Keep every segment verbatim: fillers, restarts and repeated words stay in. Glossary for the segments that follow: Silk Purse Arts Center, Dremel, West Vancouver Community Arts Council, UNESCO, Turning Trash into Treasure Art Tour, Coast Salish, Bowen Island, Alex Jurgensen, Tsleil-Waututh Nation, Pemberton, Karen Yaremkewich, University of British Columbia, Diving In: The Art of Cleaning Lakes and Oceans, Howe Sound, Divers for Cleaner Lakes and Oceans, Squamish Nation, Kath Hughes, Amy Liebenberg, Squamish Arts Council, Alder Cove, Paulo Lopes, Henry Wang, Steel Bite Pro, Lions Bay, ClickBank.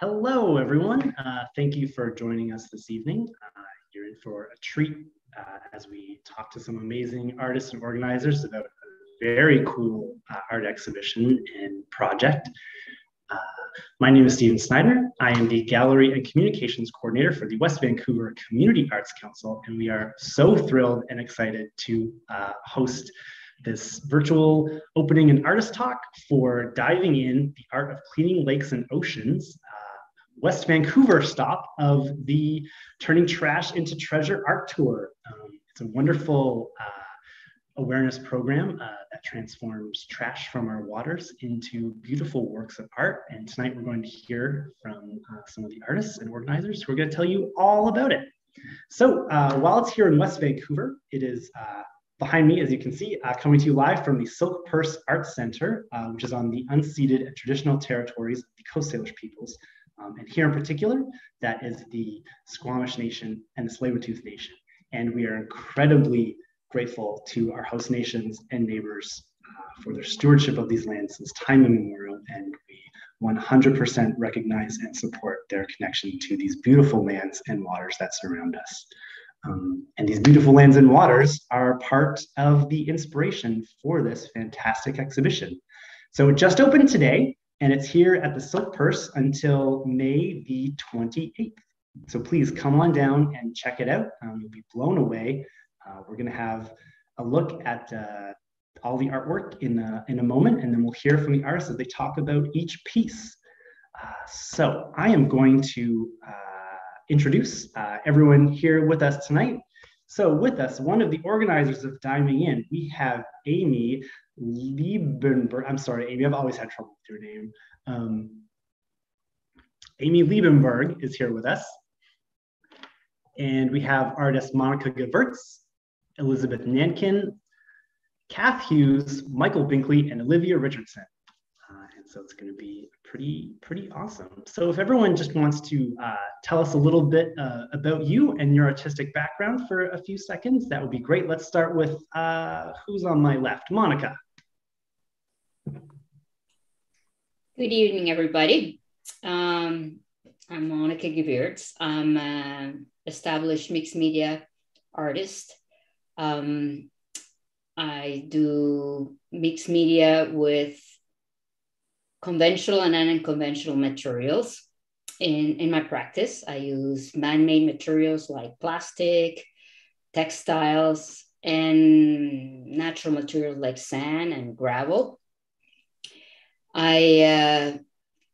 Hello, everyone. Uh, thank you for joining us this evening. Uh, you're in for a treat uh, as we talk to some amazing artists and organizers about a very cool uh, art exhibition and project. Uh, my name is Steven Snyder. I am the Gallery and Communications Coordinator for the West Vancouver Community Arts Council, and we are so thrilled and excited to uh, host this virtual opening and artist talk for Diving In: The Art of Cleaning Lakes and Oceans, uh, West Vancouver stop of the Turning Trash into Treasure Art Tour. Um, it's a wonderful uh, awareness program uh, that transforms trash from our waters into beautiful works of art. And tonight we're going to hear from uh, some of the artists and organizers who are going to tell you all about it. So uh, while it's here in West Vancouver, it is uh, behind me, as you can see, uh, coming to you live from the Silk Purse Arts Center, uh, which is on the unceded and traditional territories of the Coast Salish peoples. Um, and here in particular, that is the Squamish Nation and the Tsleil-Waututh Nation. And we are incredibly grateful to our host nations and neighbors uh, for their stewardship of these lands since time immemorial, and we one hundred percent recognize and support their connection to these beautiful lands and waters that surround us. Um, and these beautiful lands and waters are part of the inspiration for this fantastic exhibition. So it just opened today, and it's here at the Silk Purse until May the twenty-eighth. So please come on down and check it out. Um, you'll be blown away. Uh, we're going to have a look at uh, all the artwork in a, in a moment, and then we'll hear from the artists as they talk about each piece. Uh, so I am going to uh, introduce uh, everyone here with us tonight. So with us, one of the organizers of Diving In, we have Amy Liebenberg. I'm sorry, Amy, I've always had trouble with your name. Um, Amy Liebenberg is here with us. And we have artists Monica Gewurz, Elizabeth Nankin, Kath Hughes, Michael Binkley, and Olivia Richardson. Uh, and so it's going to be pretty, pretty awesome. So if everyone just wants to uh, tell us a little bit uh, about you and your artistic background for a few seconds, that would be great. Let's start with uh, who's on my left? Monica. Good evening, everybody. Um, I'm Monica Gewurz. I'm an established mixed media artist. Um, I do mixed media with conventional and unconventional materials. In, in my practice, I use man-made materials like plastic, textiles, and natural materials like sand and gravel. I, uh,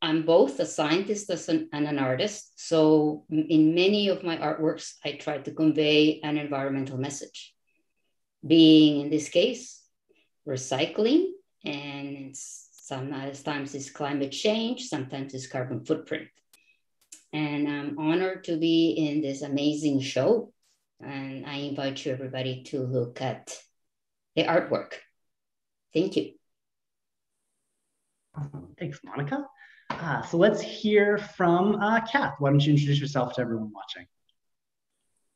I'm both a scientist and an artist. So in many of my artworks, I try to convey an environmental message, being in this case, recycling, and it's sometimes it's climate change, sometimes it's carbon footprint. And I'm honored to be in this amazing show. And I invite you, everybody, to look at the artwork. Thank you. Awesome. Thanks, Monica. Uh, so let's hear from uh, Kath. Why don't you introduce yourself to everyone watching?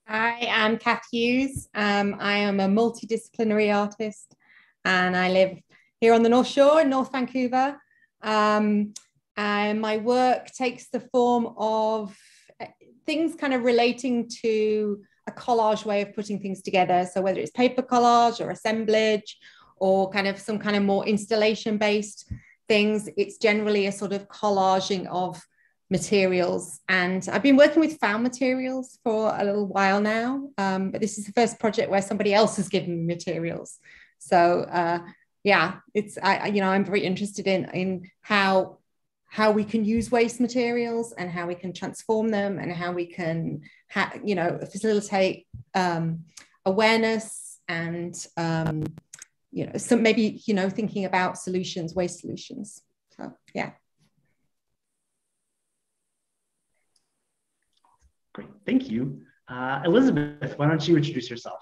Hi, I'm Kath Hughes. Um, I am a multidisciplinary artist, and I live here on the North Shore in North Vancouver. Um, and my work takes the form of things kind of relating to a collage way of putting things together. So whether it's paper collage or assemblage or kind of some kind of more installation-based things, it's generally a sort of collaging of materials. And I've been working with found materials for a little while now, um, but this is the first project where somebody else has given me materials. So, uh, Yeah, it's, I, you know, I'm very interested in, in how, how we can use waste materials and how we can transform them and how we can, ha you know, facilitate um, awareness and, um, you know, some maybe, you know, thinking about solutions, waste solutions. So, yeah. Great, thank you. Uh, Elizabeth, why don't you introduce yourself?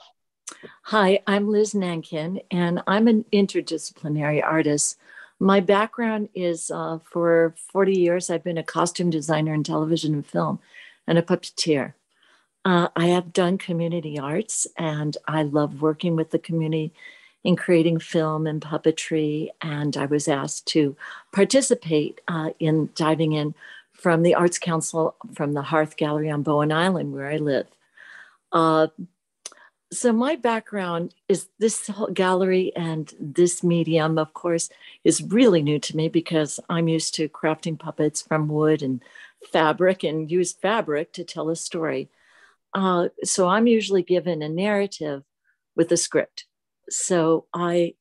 Hi, I'm Liz Nankin, and I'm an interdisciplinary artist. My background is uh, for forty years, I've been a costume designer in television and film and a puppeteer. Uh, I have done community arts, and I love working with the community in creating film and puppetry. And I was asked to participate uh, in Diving In from the Arts Council, from the Hearth Gallery on Bowen Island, where I live. Uh, so my background is this whole gallery and this medium, of course, is really new to me because I'm used to crafting puppets from wood and fabric and use fabric to tell a story. Uh, so I'm usually given a narrative with a script. So I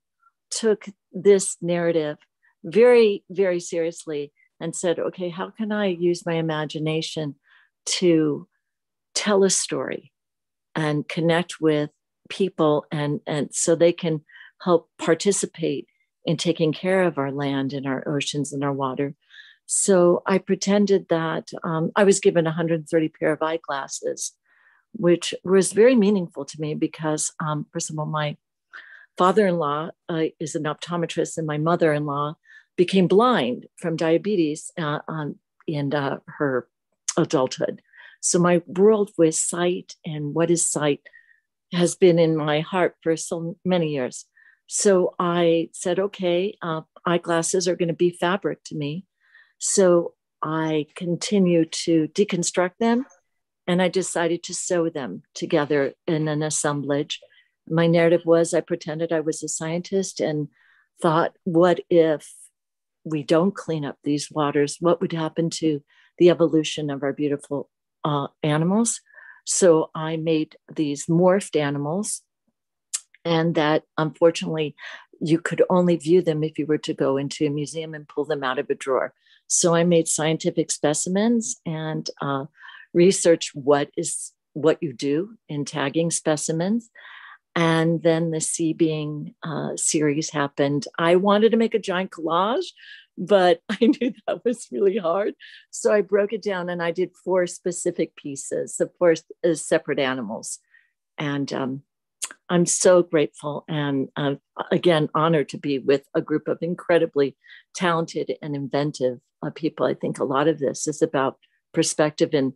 took this narrative very, very seriously and said, okay, how can I use my imagination to tell a story and connect with people and, and so they can help participate in taking care of our land and our oceans and our water. So I pretended that um, I was given one hundred thirty pair of eyeglasses, which was very meaningful to me because, um, first of all, my father-in-law uh, is an optometrist, and my mother-in-law became blind from diabetes uh, on, in uh, her adulthood. So my world with sight and what is sight has been in my heart for so many years. So I said, okay, uh, eyeglasses are going to be fabric to me. So I continue to deconstruct them, and I decided to sew them together in an assemblage. My narrative was I pretended I was a scientist and thought, what if we don't clean up these waters? What would happen to the evolution of our beautiful uh, animals? So I made these morphed animals, and that unfortunately you could only view them if you were to go into a museum and pull them out of a drawer. So I made scientific specimens and uh, researched what is what you do in tagging specimens. And then the sea being uh, series happened. I wanted to make a giant collage, but I knew that was really hard. So I broke it down and I did four specific pieces, the four uh, separate animals. And um, I'm so grateful and uh, again, honored to be with a group of incredibly talented and inventive uh, people. I think a lot of this is about perspective and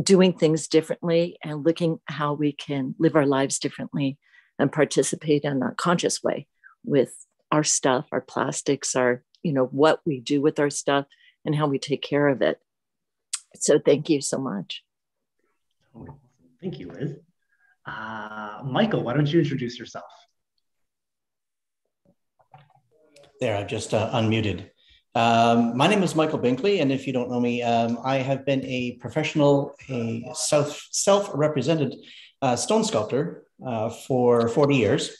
doing things differently and looking how we can live our lives differently and participate in a conscious way with our stuff, our plastics, our, you know, what we do with our stuff and how we take care of it. So thank you so much. Thank you, Liz. Uh, Michael, why don't you introduce yourself? There, I just uh, unmuted. Um, my name is Michael Binkley, and if you don't know me, um, I have been a professional, a self, self-represented uh, stone sculptor uh, for forty years.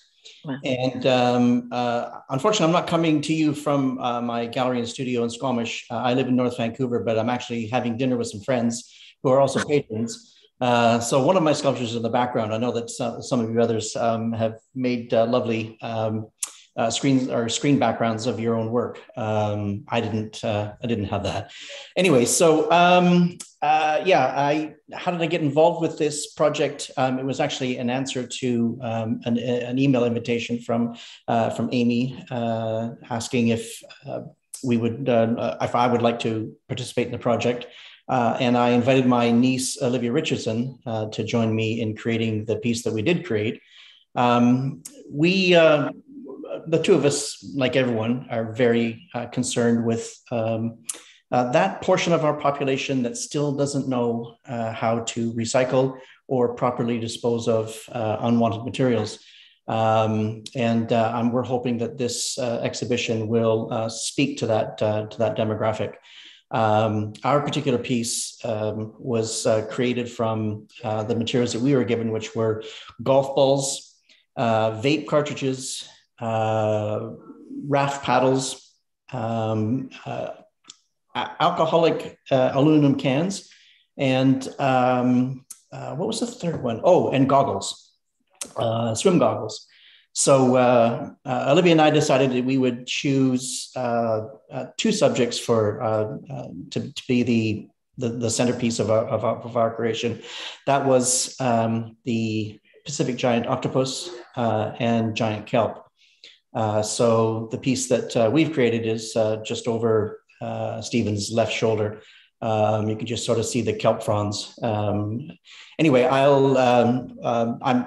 Wow. And um, uh, unfortunately, I'm not coming to you from uh, my gallery and studio in Squamish. Uh, I live in North Vancouver, but I'm actually having dinner with some friends who are also patrons. Uh, so one of my sculptures is in the background. I know that some, some of you others um, have made uh, lovely um Uh, screens or screen backgrounds of your own work. Um, I didn't. Uh, I didn't have that. Anyway, so um, uh, yeah. I how did I get involved with this project? Um, it was actually an answer to um, an, an email invitation from uh, from Amy uh, asking if uh, we would uh, if I would like to participate in the project. Uh, and I invited my niece Olivia Richardson uh, to join me in creating the piece that we did create. Um, we. Uh, The two of us, like everyone, are very uh, concerned with um, uh, that portion of our population that still doesn't know uh, how to recycle or properly dispose of uh, unwanted materials. Um, and uh, um, we're hoping that this uh, exhibition will uh, speak to that, uh, to that demographic. Um, our particular piece um, was uh, created from uh, the materials that we were given, which were golf balls, uh, vape cartridges, Uh, raft paddles, um, uh, alcoholic uh, aluminum cans, and um, uh, what was the third one? Oh, and goggles, uh, swim goggles. So uh, uh, Olivia and I decided that we would choose uh, uh, two subjects for uh, uh, to, to be the, the, the centerpiece of our, of our, of our creation. That was um, the Pacific giant octopus uh, and giant kelp. Uh, so the piece that uh, we've created is uh, just over uh, Stephen's left shoulder. Um, you can just sort of see the kelp fronds. Um, anyway, I'll, um, um, I'm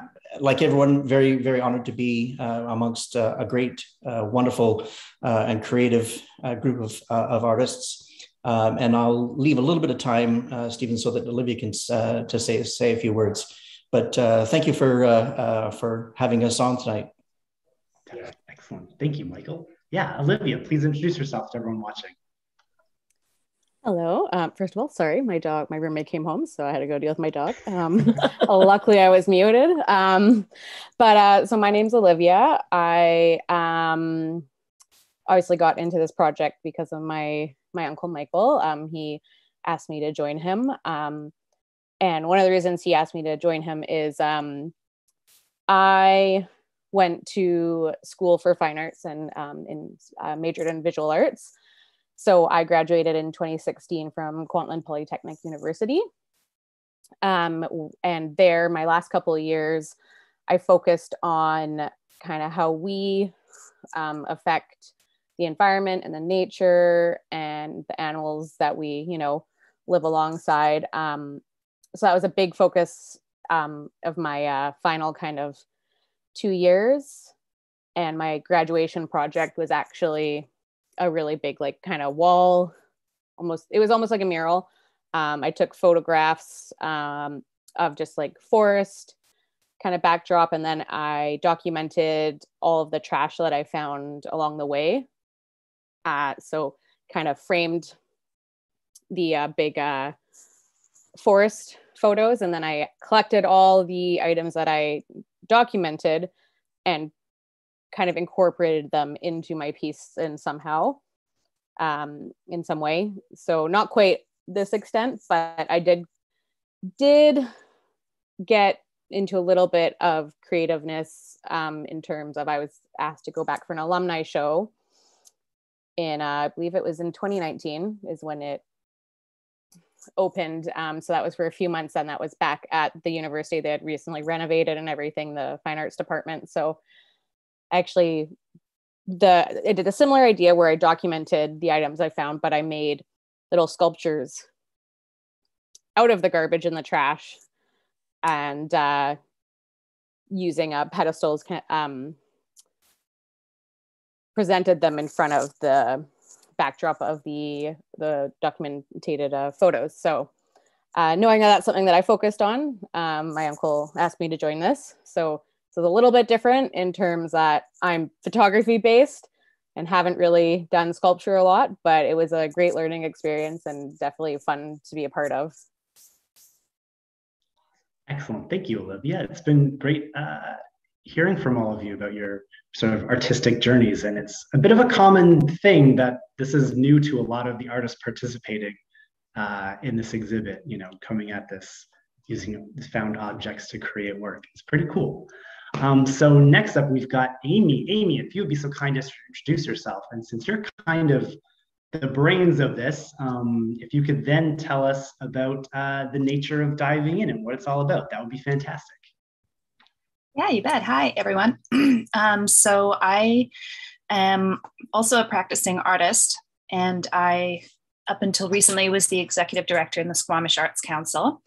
like everyone, very, very honored to be uh, amongst uh, a great, uh, wonderful uh, and creative uh, group of, uh, of artists. Um, and I'll leave a little bit of time, uh, Stephen, so that Olivia can uh, to say, say a few words. But uh, thank you for, uh, uh, for having us on tonight. Excellent. Thank you, Michael. Yeah, Olivia, please introduce yourself to everyone watching. Hello. Um, first of all, sorry, my dog, my roommate came home, so I had to go deal with my dog. Um, luckily, I was muted. Um, but uh, so my name's Olivia. I um, obviously got into this project because of my my uncle Michael. Um, he asked me to join him, um, and one of the reasons he asked me to join him is um, I went to school for fine arts and um, in, uh, majored in visual arts. So I graduated in twenty sixteen from Kwantlen Polytechnic University. Um, and there, my last couple of years, I focused on kind of how we um, affect the environment and the nature and the animals that we, you know, live alongside. Um, so that was a big focus um, of my uh, final kind of two years. And my graduation project was actually a really big, like, kind of wall, almost, it was almost like a mural. Um, I took photographs um, of just like forest kind of backdrop. And then I documented all of the trash that I found along the way. Uh, so kind of framed the uh, big uh, forest photos. And then I collected all the items that I documented and kind of incorporated them into my piece and somehow, um, in some way. So not quite this extent, but I did, did get into a little bit of creativeness um, in terms of, I was asked to go back for an alumni show in, uh, I believe it was in twenty nineteen is when it opened. Um, so that was for a few months, and that was back at the university. They had recently renovated and everything, the fine arts department. So actually, the I did a similar idea where I documented the items I found, but I made little sculptures out of the garbage and the trash, and uh, using uh, pedestals, um, presented them in front of the backdrop of the the documented uh, photos. So, uh, knowing that that's something that I focused on, um, my uncle asked me to join this. So. So it's a little bit different in terms that I'm photography based and haven't really done sculpture a lot, but it was a great learning experience and definitely fun to be a part of. Excellent. Thank you, Olivia. It's been great uh, hearing from all of you about your sort of artistic journeys. And it's a bit of a common thing that this is new to a lot of the artists participating uh, in this exhibit, you know, coming at this using found objects to create work. It's pretty cool. Um, so next up, we've got Amy. Amy, if you would be so kind as to introduce yourself, and since you're kind of the brains of this, um, if you could then tell us about uh, the nature of diving in and what it's all about, that would be fantastic. Yeah, you bet. Hi, everyone. um, so I am also a practicing artist, and I, up until recently, was the executive director in the Squamish Arts Council.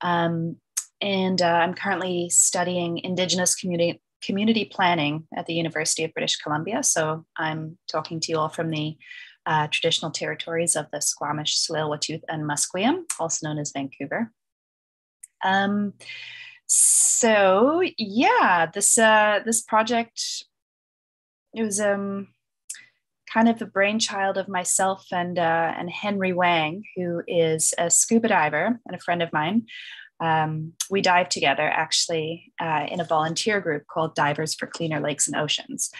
Um, and uh, I'm currently studying Indigenous community, community planning at the University of British Columbia. So I'm talking to you all from the uh, traditional territories of the Squamish, Tsleil-Waututh, and Musqueam, also known as Vancouver. Um, so yeah, this, uh, this project, it was um, kind of a brainchild of myself and uh, and Henry Wang, who is a scuba diver and a friend of mine. Um, we dive together actually uh, in a volunteer group called Divers for Cleaner Lakes and Oceans.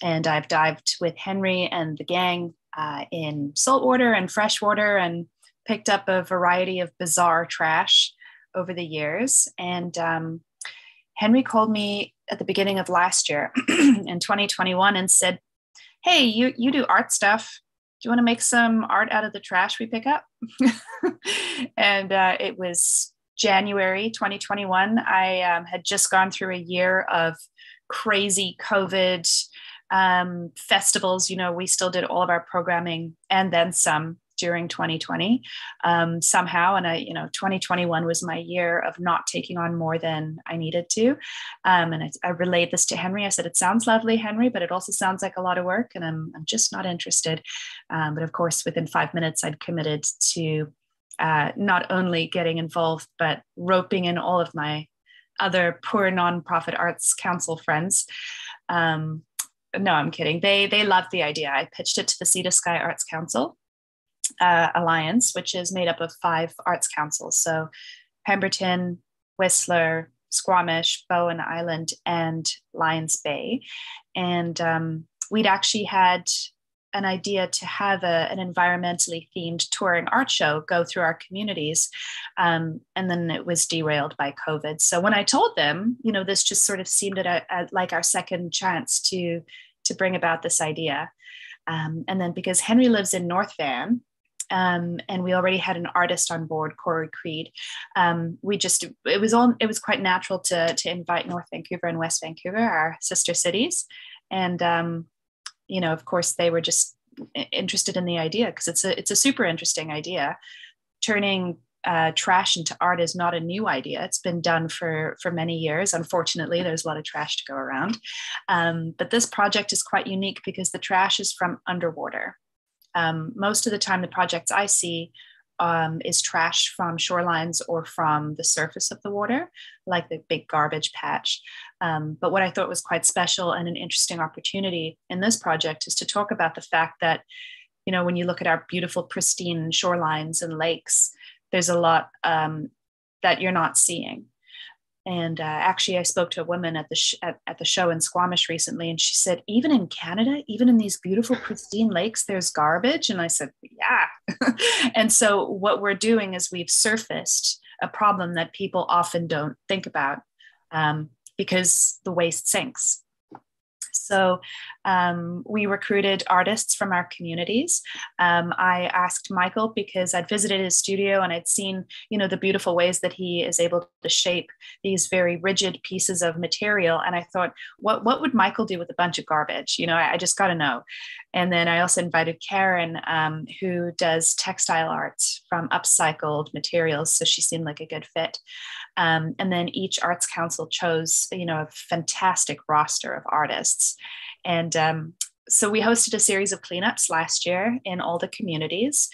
And I've dived with Henry and the gang uh, in saltwater and freshwater and picked up a variety of bizarre trash over the years. And um, Henry called me at the beginning of last year in twenty twenty-one and said, hey, you, you do art stuff. Do you want to make some art out of the trash we pick up? And uh, it was January twenty twenty-one. I um, had just gone through a year of crazy COVID um, festivals. You know, we still did all of our programming and then some during twenty twenty um, somehow. And I, you know, twenty twenty-one was my year of not taking on more than I needed to. Um, and I, I relayed this to Henry. I said, it sounds lovely, Henry, but it also sounds like a lot of work and I'm, I'm just not interested. Um, but of course, within five minutes, I'd committed to uh, not only getting involved, but roping in all of my other poor nonprofit arts council friends. Um, no, I'm kidding. They, they loved the idea. I pitched it to the Sea to Sky Arts Council uh, Alliance, which is made up of five arts councils. So Pemberton, Whistler, Squamish, Bowen Island, and Lions Bay. And um, we'd actually had an idea to have a, an environmentally themed touring art show go through our communities. Um, and then it was derailed by COVID. So when I told them, you know, this just sort of seemed at a, a, like our second chance to, to bring about this idea. Um, and then because Henry lives in North Van, Um, and we already had an artist on board, Cori Creed. Um, we just, it was all, it was quite natural to, to invite North Vancouver and West Vancouver, our sister cities. And, um, you know, of course they were just interested in the idea because it's a, it's a super interesting idea. Turning uh, trash into art is not a new idea. It's been done for, for many years. Unfortunately, there's a lot of trash to go around. Um, but this project is quite unique because the trash is from underwater. Um, most of the time, the projects I see um, is trash from shorelines or from the surface of the water, like the big garbage patch. Um, but what I thought was quite special and an interesting opportunity in this project is to talk about the fact that, you know, when you look at our beautiful, pristine shorelines and lakes, there's a lot um, that you're not seeing. And uh, actually, I spoke to a woman at the, sh at, at the show in Squamish recently, and she said, even in Canada, even in these beautiful, pristine lakes, there's garbage. And I said, yeah. And so what we're doing is we've surfaced a problem that people often don't think about um, because the waste sinks. So um, we recruited artists from our communities. Um, I asked Michael because I'd visited his studio and I'd seen, you know, the beautiful ways that he is able to shape these very rigid pieces of material. And I thought, what, what would Michael do with a bunch of garbage? You know, I, I just got to know. And then I also invited Karen, um, who does textile arts from upcycled materials. So she seemed like a good fit. Um, and then each arts council chose, you know, a fantastic roster of artists. And um, so we hosted a series of cleanups last year in all the communities.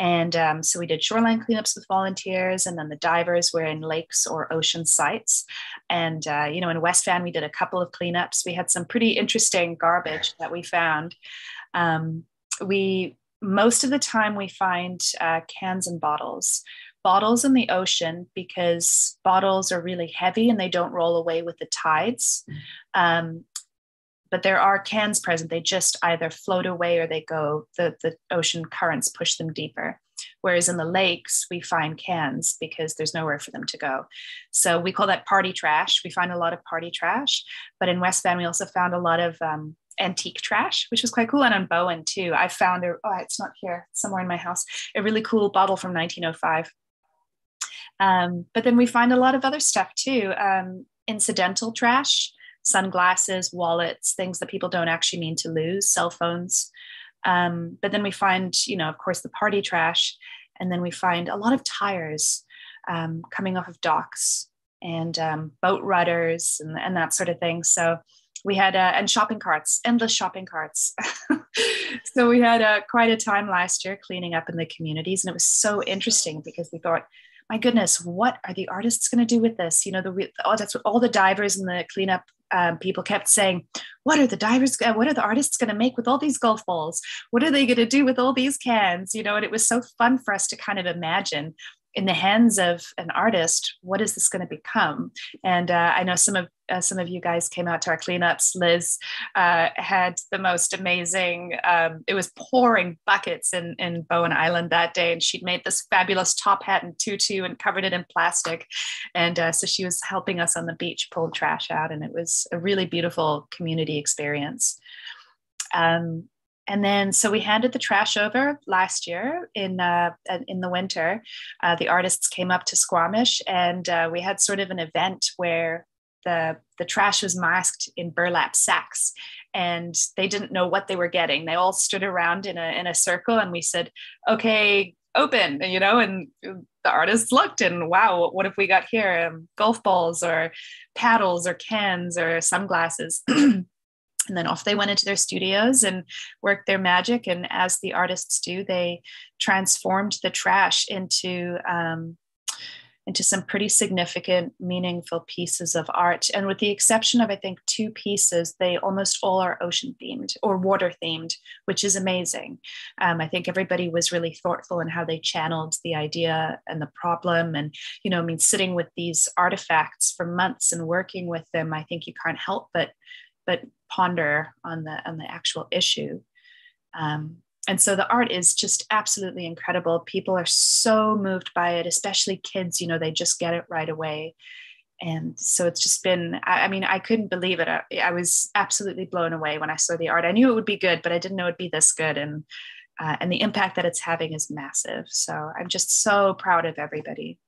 And um, so we did shoreline cleanups with volunteers, and then the divers were in lakes or ocean sites. And, uh, you know, in West Van, we did a couple of cleanups. We had some pretty interesting garbage that we found. Um, we, most of the time we find uh, cans and bottles. Bottles in the ocean, because bottles are really heavy and they don't roll away with the tides. Um, but there are cans present. They just either float away or they go, the, the ocean currents push them deeper. Whereas in the lakes, we find cans because there's nowhere for them to go. So we call that party trash. We find a lot of party trash. But in West Van, we also found a lot of um, antique trash, which was quite cool. And on Bowen too, I found, a, oh, it's not here, it's somewhere in my house, a really cool bottle from nineteen oh five. Um, but then we find a lot of other stuff too, um, incidental trash, sunglasses, wallets, things that people don't actually mean to lose, cell phones. Um, but then we find, you know, of course, the party trash. And then we find a lot of tires um, coming off of docks and um, boat rudders and, and that sort of thing. So we had, uh, and shopping carts, endless shopping carts. So we had uh, quite a time last year cleaning up in the communities. And it was so interesting because we thought, my goodness, what are the artists going to do with this? You know, the, oh, that's what all the divers and the cleanup um, people kept saying. What are the divers? What are the artists going to make with all these golf balls? What are they going to do with all these cans? You know, and it was so fun for us to kind of imagine in the hands of an artist, what is this going to become? And uh, I know some of uh, some of you guys came out to our cleanups. Liz uh, had the most amazing, um, it was pouring buckets in, in Bowen Island that day. And she'd made this fabulous top hat and tutu and covered it in plastic. And uh, so she was helping us on the beach pull trash out. And it was a really beautiful community experience. Um, And then, so we handed the trash over last year in uh, in the winter. Uh, the artists came up to Squamish, and uh, we had sort of an event where the the trash was masked in burlap sacks, and they didn't know what they were getting. They all stood around in a in a circle, and we said, okay, open, you know, and the artists looked and wow, what have we got here? Um, golf balls or paddles or cans or sunglasses. And then off they went into their studios and worked their magic. And as the artists do, they transformed the trash into um, into some pretty significant, meaningful pieces of art. And with the exception of, I think, two pieces, they almost all are ocean themed or water themed, which is amazing. Um, I think everybody was really thoughtful in how they channeled the idea and the problem. And, you know, I mean, sitting with these artifacts for months and working with them, I think you can't help but but ponder on the on the actual issue. Um, and so the art is just absolutely incredible. People are so moved by it, especially kids, you know, they just get it right away. And so it's just been, I, I mean, I couldn't believe it. I, I was absolutely blown away when I saw the art. I knew it would be good, but I didn't know it'd be this good. And, uh, and the impact that it's having is massive. So I'm just so proud of everybody.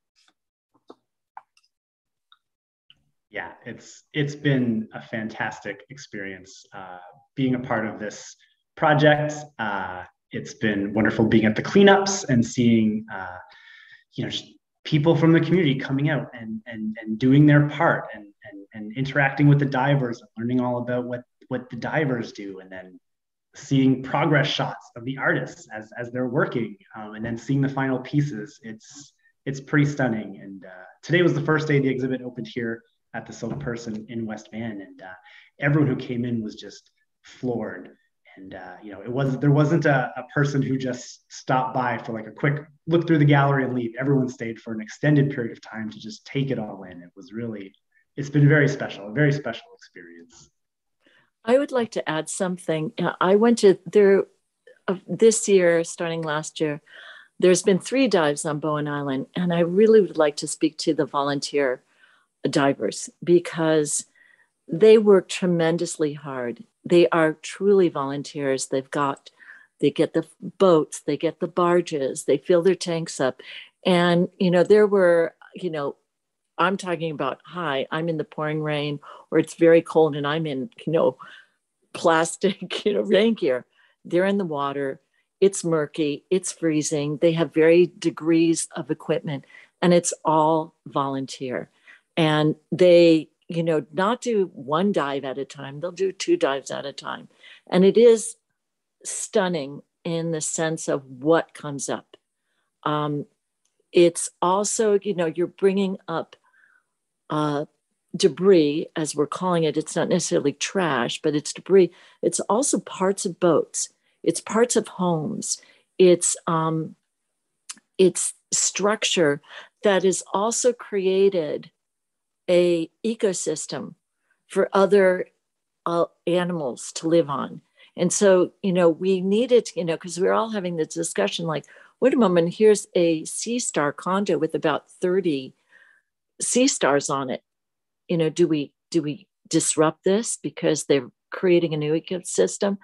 Yeah, it's it's been a fantastic experience uh, being a part of this project. Uh, it's been wonderful being at the cleanups and seeing, uh, you know, people from the community coming out and and and doing their part and and and interacting with the divers and learning all about what what the divers do, and then seeing progress shots of the artists as as they're working, um, and then seeing the final pieces. It's it's pretty stunning. And uh, today was the first day the exhibit opened here at the Silk Purse in West Van, and uh, everyone who came in was just floored. And uh, you know, it was there wasn't a, a person who just stopped by for like a quick look through the gallery and leave. Everyone stayed for an extended period of time to just take it all in. It was really, it's been very special, a very special experience. I would like to add something. I went to there uh, this year, starting last year. There's been three dives on Bowen Island, and I really would like to speak to the volunteer divers, because they work tremendously hard. They are truly volunteers. They've got, they get the boats, they get the barges, they fill their tanks up. And, you know, there were, you know, I'm talking about, hi, I'm in the pouring rain, or it's very cold and I'm in, you know, plastic, you know, rain gear. They're in the water. It's murky. It's freezing. They have varied degrees of equipment, and it's all volunteer. And they, you know, not do one dive at a time, they'll do two dives at a time. And it is stunning in the sense of what comes up. Um, it's also, you know, you're bringing up uh, debris, as we're calling it. It's not necessarily trash, but it's debris. It's also parts of boats. It's parts of homes. It's, um, it's structure that is also created a ecosystem for other uh, animals to live on. And so, you know, we needed, you know, because we we're all having this discussion like, wait a moment, here's a sea star condo with about thirty sea stars on it. You know, do we, do we disrupt this because they're creating a new ecosystem?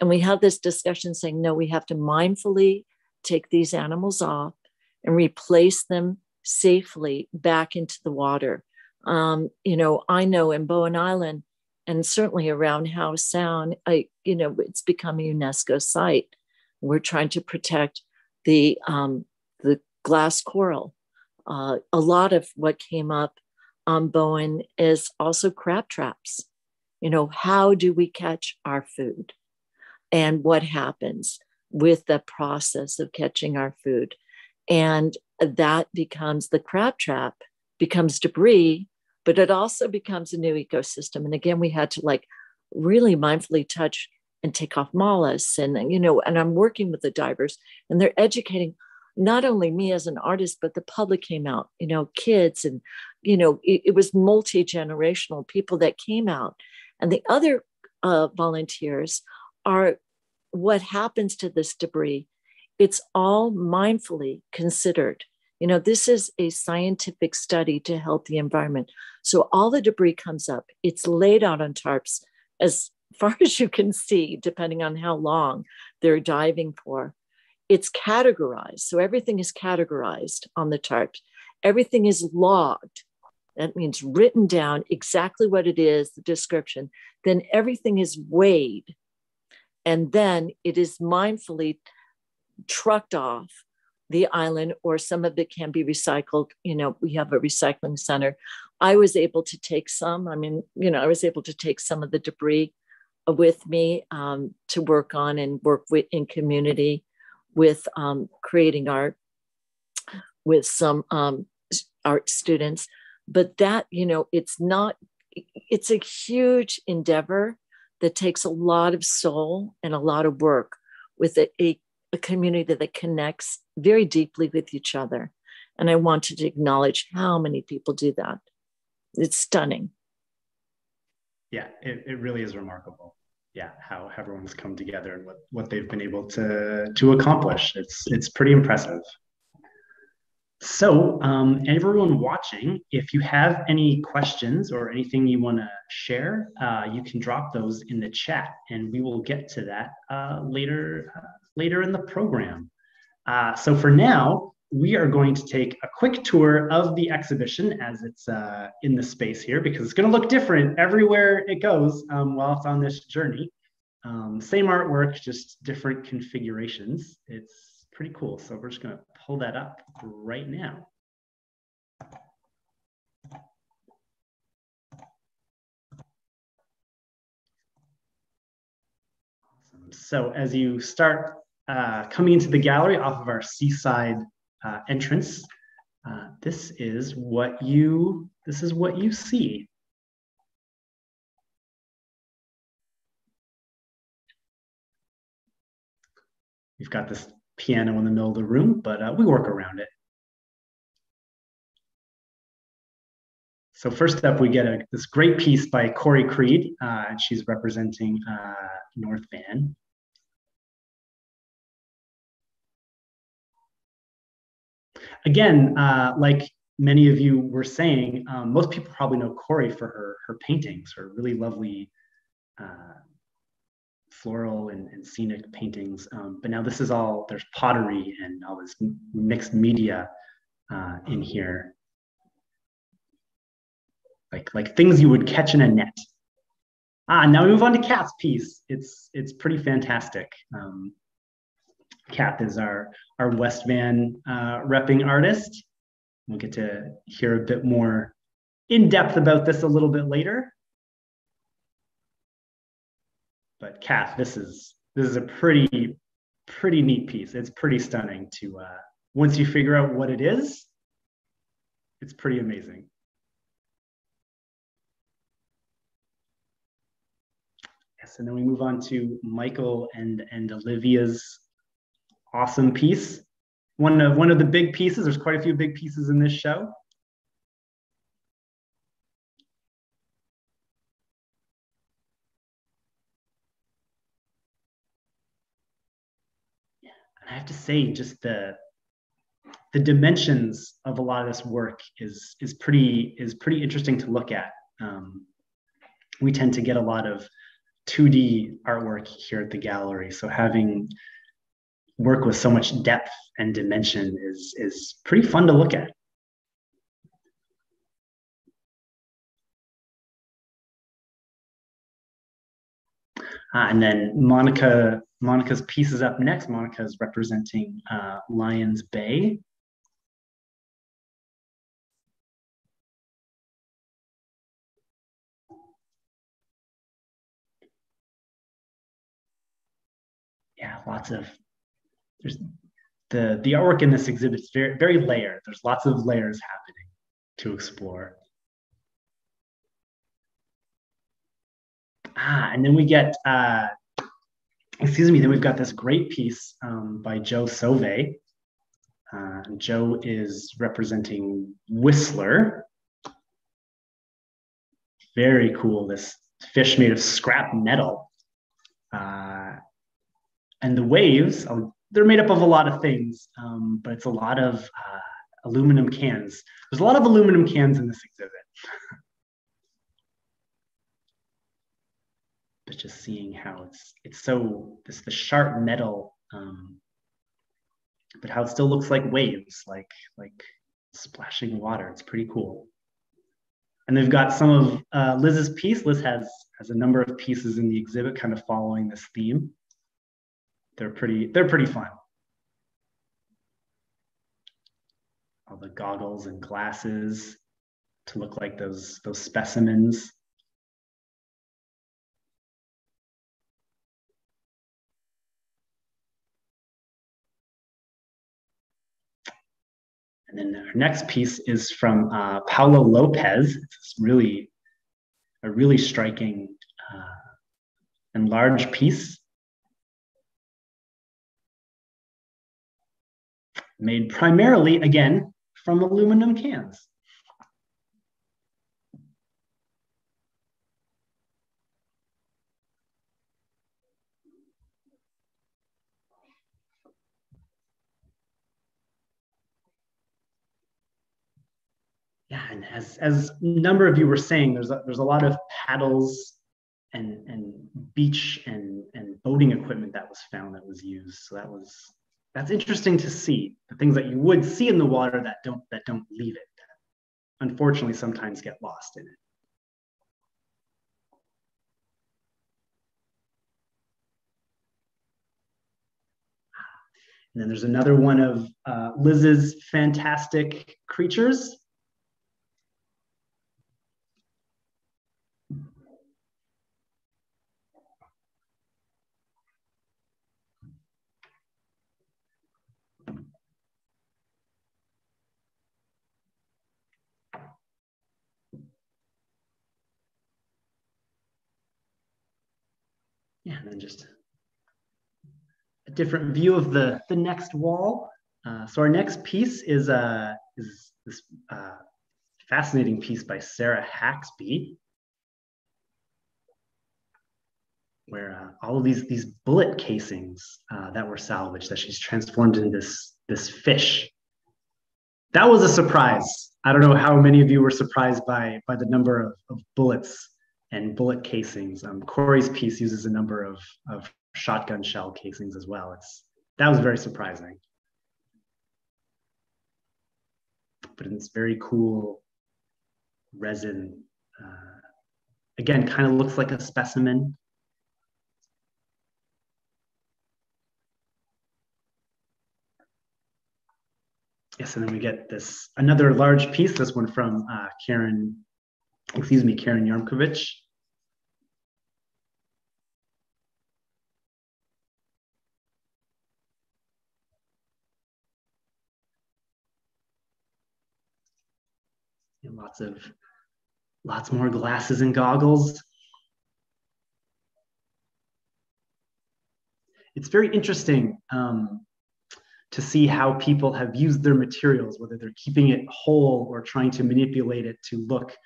And we had this discussion saying, no, we have to mindfully take these animals off and replace them safely back into the water. Um, you know, I know in Bowen Island and certainly around Howe Sound, I, you know, it's become a UNESCO site. We're trying to protect the, um, the glass coral. Uh, a lot of what came up on Bowen is also crab traps. You know, how do we catch our food and what happens with the process of catching our food? And that becomes the crab trap, becomes debris, but it also becomes a new ecosystem. And again, we had to like really mindfully touch and take off mollusks. And, you know, and I'm working with the divers and they're educating not only me as an artist, but the public came out, you know, kids and, you know, it, it was multi-generational people that came out. And the other uh, volunteers are what happens to this debris. It's all mindfully considered. You know, this is a scientific study to help the environment. So all the debris comes up. It's laid out on tarps as far as you can see, depending on how long they're diving for. It's categorized. So everything is categorized on the tarps. Everything is logged. That means written down exactly what it is, the description. Then everything is weighed. And then it is mindfully trucked off the island, or some of it can be recycled. You know, we have a recycling center. I was able to take some, I mean, you know, I was able to take some of the debris with me um, to work on and work with in community with um, creating art with some um, art students. But that, you know, it's not, it's a huge endeavor that takes a lot of soul and a lot of work with a, a, a community that connects very deeply with each other. And I wanted to acknowledge how many people do that. It's stunning. Yeah, it, it really is remarkable. Yeah, how everyone's come together and what, what they've been able to, to accomplish. It's, it's pretty impressive. So um, everyone watching, if you have any questions or anything you want to share, uh, you can drop those in the chat and we will get to that uh, later, uh, later in the program. Uh, so for now, we are going to take a quick tour of the exhibition as it's uh, in the space here, because it's going to look different everywhere it goes um, while it's on this journey. Um, same artwork, just different configurations. It's pretty cool. So we're just going to pull that up right now. Awesome. So as you start uh, coming into the gallery off of our seaside Uh, entrance. Uh, this is what you. This is what you see. We've got this piano in the middle of the room, but uh, we work around it. So first up, we get a, this great piece by Cori Creed, uh, and she's representing uh, North Van. Again, uh, like many of you were saying, um, most people probably know Cori for her, her paintings, her really lovely uh, floral and, and scenic paintings. Um, but now this is all, there's pottery and all this mixed media uh, in here. Like, like things you would catch in a net. Ah, now we move on to Kath's piece. It's, it's pretty fantastic. Um, Kath is our, our West Van uh, repping artist. We'll get to hear a bit more in depth about this a little bit later. But Kath, this is this is a pretty pretty neat piece. It's pretty stunning to uh, once you figure out what it is. It's pretty amazing. Yes, and then we move on to Michael and and Olivia's awesome piece. One of, one of the big pieces, there's quite a few big pieces in this show. Yeah, and I have to say just the, the dimensions of a lot of this work is, is, pretty, is pretty interesting to look at. Um, we tend to get a lot of two D artwork here at the gallery. So having work with so much depth and dimension is, is pretty fun to look at. Uh, and then Monica, Monica's piece is up next. Monica is representing uh, Lions Bay. Yeah, lots of There's the, the artwork in this exhibit is very, very layered. There's lots of layers happening to explore. Ah, and then we get, uh, excuse me, then we've got this great piece um, by Joe Sauve. Uh, Joe is representing Whistler. Very cool, this fish made of scrap metal. Uh, and the waves, I'll, they're made up of a lot of things, um, but it's a lot of uh, aluminum cans. There's a lot of aluminum cans in this exhibit. But just seeing how it's, it's so, this the sharp metal, um, but how it still looks like waves, like, like splashing water. It's pretty cool. And they've got some of uh, Liz's piece. Liz has, has a number of pieces in the exhibit kind of following this theme. They're pretty, they're pretty fun. All the goggles and glasses to look like those, those specimens. And then our next piece is from uh, Paulo Lopes. It's really a really striking uh, and large piece made primarily, again, from aluminum cans. Yeah, and as as a number of you were saying, there's a, there's a lot of paddles and and beach and and boating equipment that was found that was used. So that was that's interesting to see the things that you would see in the water that don't that don't leave it. That unfortunately, sometimes get lost in it. And then there's another one of uh, Liz's fantastic creatures. Yeah, and then just a different view of the, the next wall. Uh, so our next piece is, uh, is this uh, fascinating piece by Sarah Haxby, where uh, all of these, these bullet casings uh, that were salvaged that she's transformed into this, this fish. That was a surprise. I don't know how many of you were surprised by, by the number of, of bullets and bullet casings. Um, Cori's piece uses a number of, of shotgun shell casings as well. It's, that was very surprising. But in this very cool resin, uh, again, kind of looks like a specimen. Yes, and then we get this, another large piece, this one from uh, Karen, excuse me, Karen Yaremkewich. And lots of, lots more glasses and goggles. It's very interesting um, to see how people have used their materials, whether they're keeping it whole or trying to manipulate it to look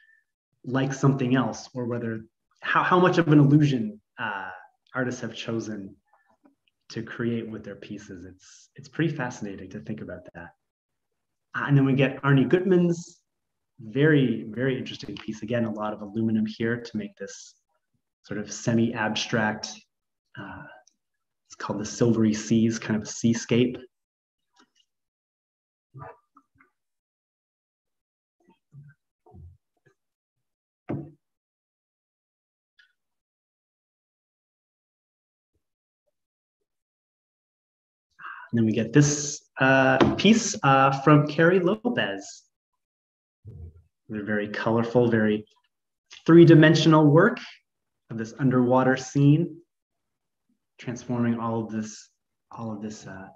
like something else, or whether how, how much of an illusion uh, artists have chosen to create with their pieces. It's it's pretty fascinating to think about that. Uh, and then we get Arnie Goodman's very, very interesting piece. Again, a lot of aluminum here to make this sort of semi-abstract, uh, it's called the Silvery Seas, kind of a seascape. And then we get this uh, piece uh, from Cori Lopes. They're very colorful, very three-dimensional work of this underwater scene, transforming all of this, all of this uh,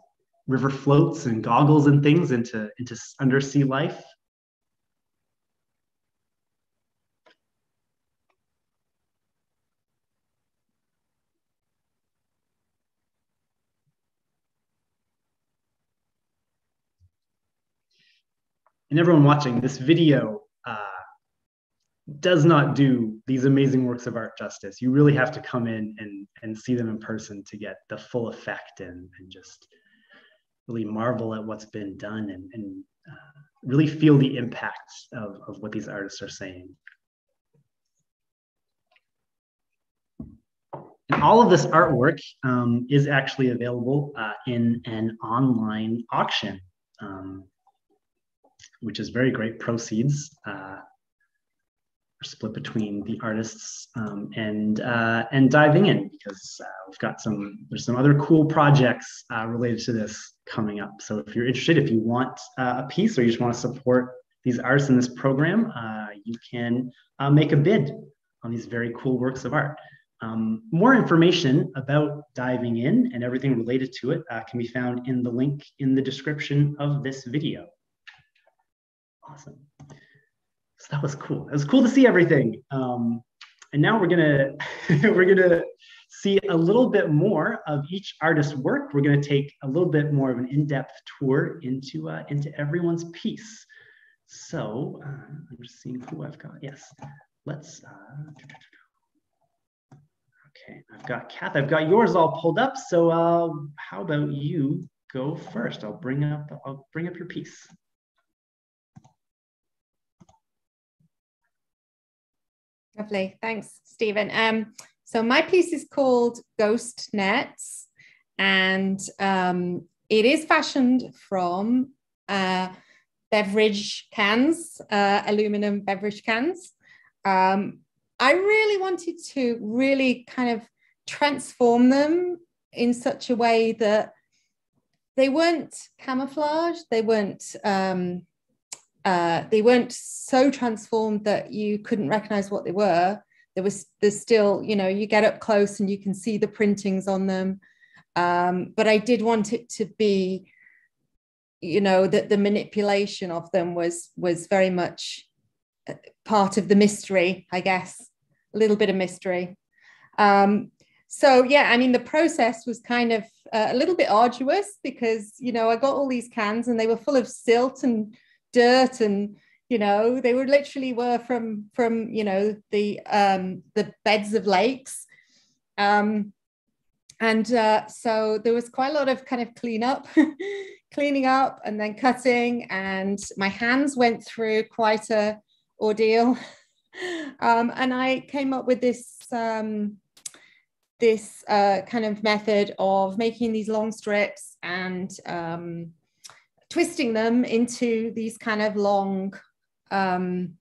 river floats and goggles and things into, into undersea life. And everyone watching, this video uh, does not do these amazing works of art justice. You really have to come in and, and see them in person to get the full effect and, and just really marvel at what's been done and, and uh, really feel the impact of, of what these artists are saying. And all of this artwork um, is actually available uh, in an online auction. Um, which is very great. Proceeds uh, split between the artists um, and uh, and diving in, because uh, we've got some there's some other cool projects uh, related to this coming up. So if you're interested, if you want uh, a piece, or you just want to support these artists in this program, uh, you can uh, make a bid on these very cool works of art. Um, more information about diving in and everything related to it uh, can be found in the link in the description of this video. Awesome. So that was cool. It was cool to see everything. Um, and now we're gonna we're gonna see a little bit more of each artist's work. We're gonna take a little bit more of an in-depth tour into uh, into everyone's piece. So uh, I'm just seeing who I've got. Yes, let's. Uh, okay, I've got Kath. I've got yours all pulled up. So uh, how about you go first? I'll bring up I'll bring up your piece. Lovely, thanks, Stephen. Um, so my piece is called Ghost Nets, and um, it is fashioned from uh, beverage cans, uh, aluminum beverage cans. Um, I really wanted to really kind of transform them in such a way that they weren't camouflaged, they weren't um, Uh, they weren't so transformed that you couldn't recognize what they were. There was, there's still, you know, you get up close and you can see the printings on them. Um, but I did want it to be, you know, that the manipulation of them was, was very much part of the mystery, I guess, a little bit of mystery. Um, so, yeah, I mean, the process was kind of uh, a little bit arduous because, you know, I got all these cans and they were full of silt and dirt, and you know they were literally were from from you know the um the beds of lakes, um and uh so there was quite a lot of kind of cleanup cleaning up and then cutting, and my hands went through quite a ordeal. um and I came up with this um this uh kind of method of making these long strips and um twisting them into these kind of long, um,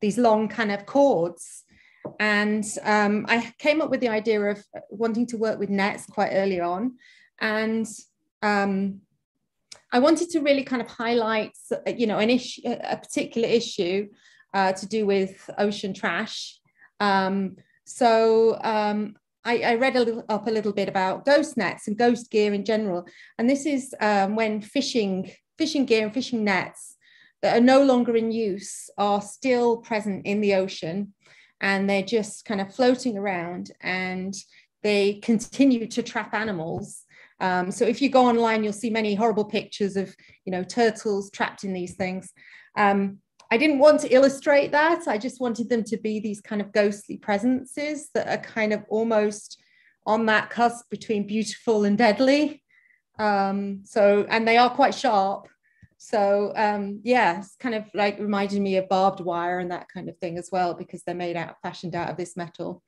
these long kind of cords. And um, I came up with the idea of wanting to work with nets quite early on. And um, I wanted to really kind of highlight, you know, an issue, a particular issue uh, to do with ocean trash. Um, so um, I, I read a little, up a little bit about ghost nets and ghost gear in general. And this is um, when fishing, fishing gear and fishing nets that are no longer in use are still present in the ocean, and they're just kind of floating around, and they continue to trap animals. Um, so if you go online, you'll see many horrible pictures of, you know, turtles trapped in these things. Um, I didn't want to illustrate that. I just wanted them to be these kind of ghostly presences that are kind of almost on that cusp between beautiful and deadly. Um, so, and they are quite sharp. So um, yeah, it's kind of like reminded me of barbed wire and that kind of thing as well, because they're made out, fashioned out of this metal.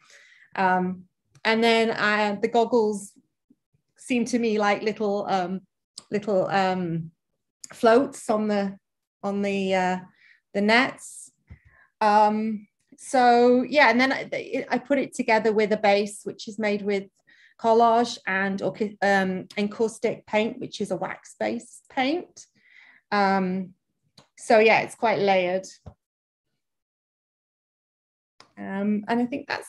Um, and then I, the goggles seem to me like little, um, little um, floats on the, on the, uh, the nets. Um, so yeah, and then I, I put it together with a base, which is made with collage and um, encaustic paint, which is a wax-based paint. Um, so yeah, it's quite layered. Um, and I think that's,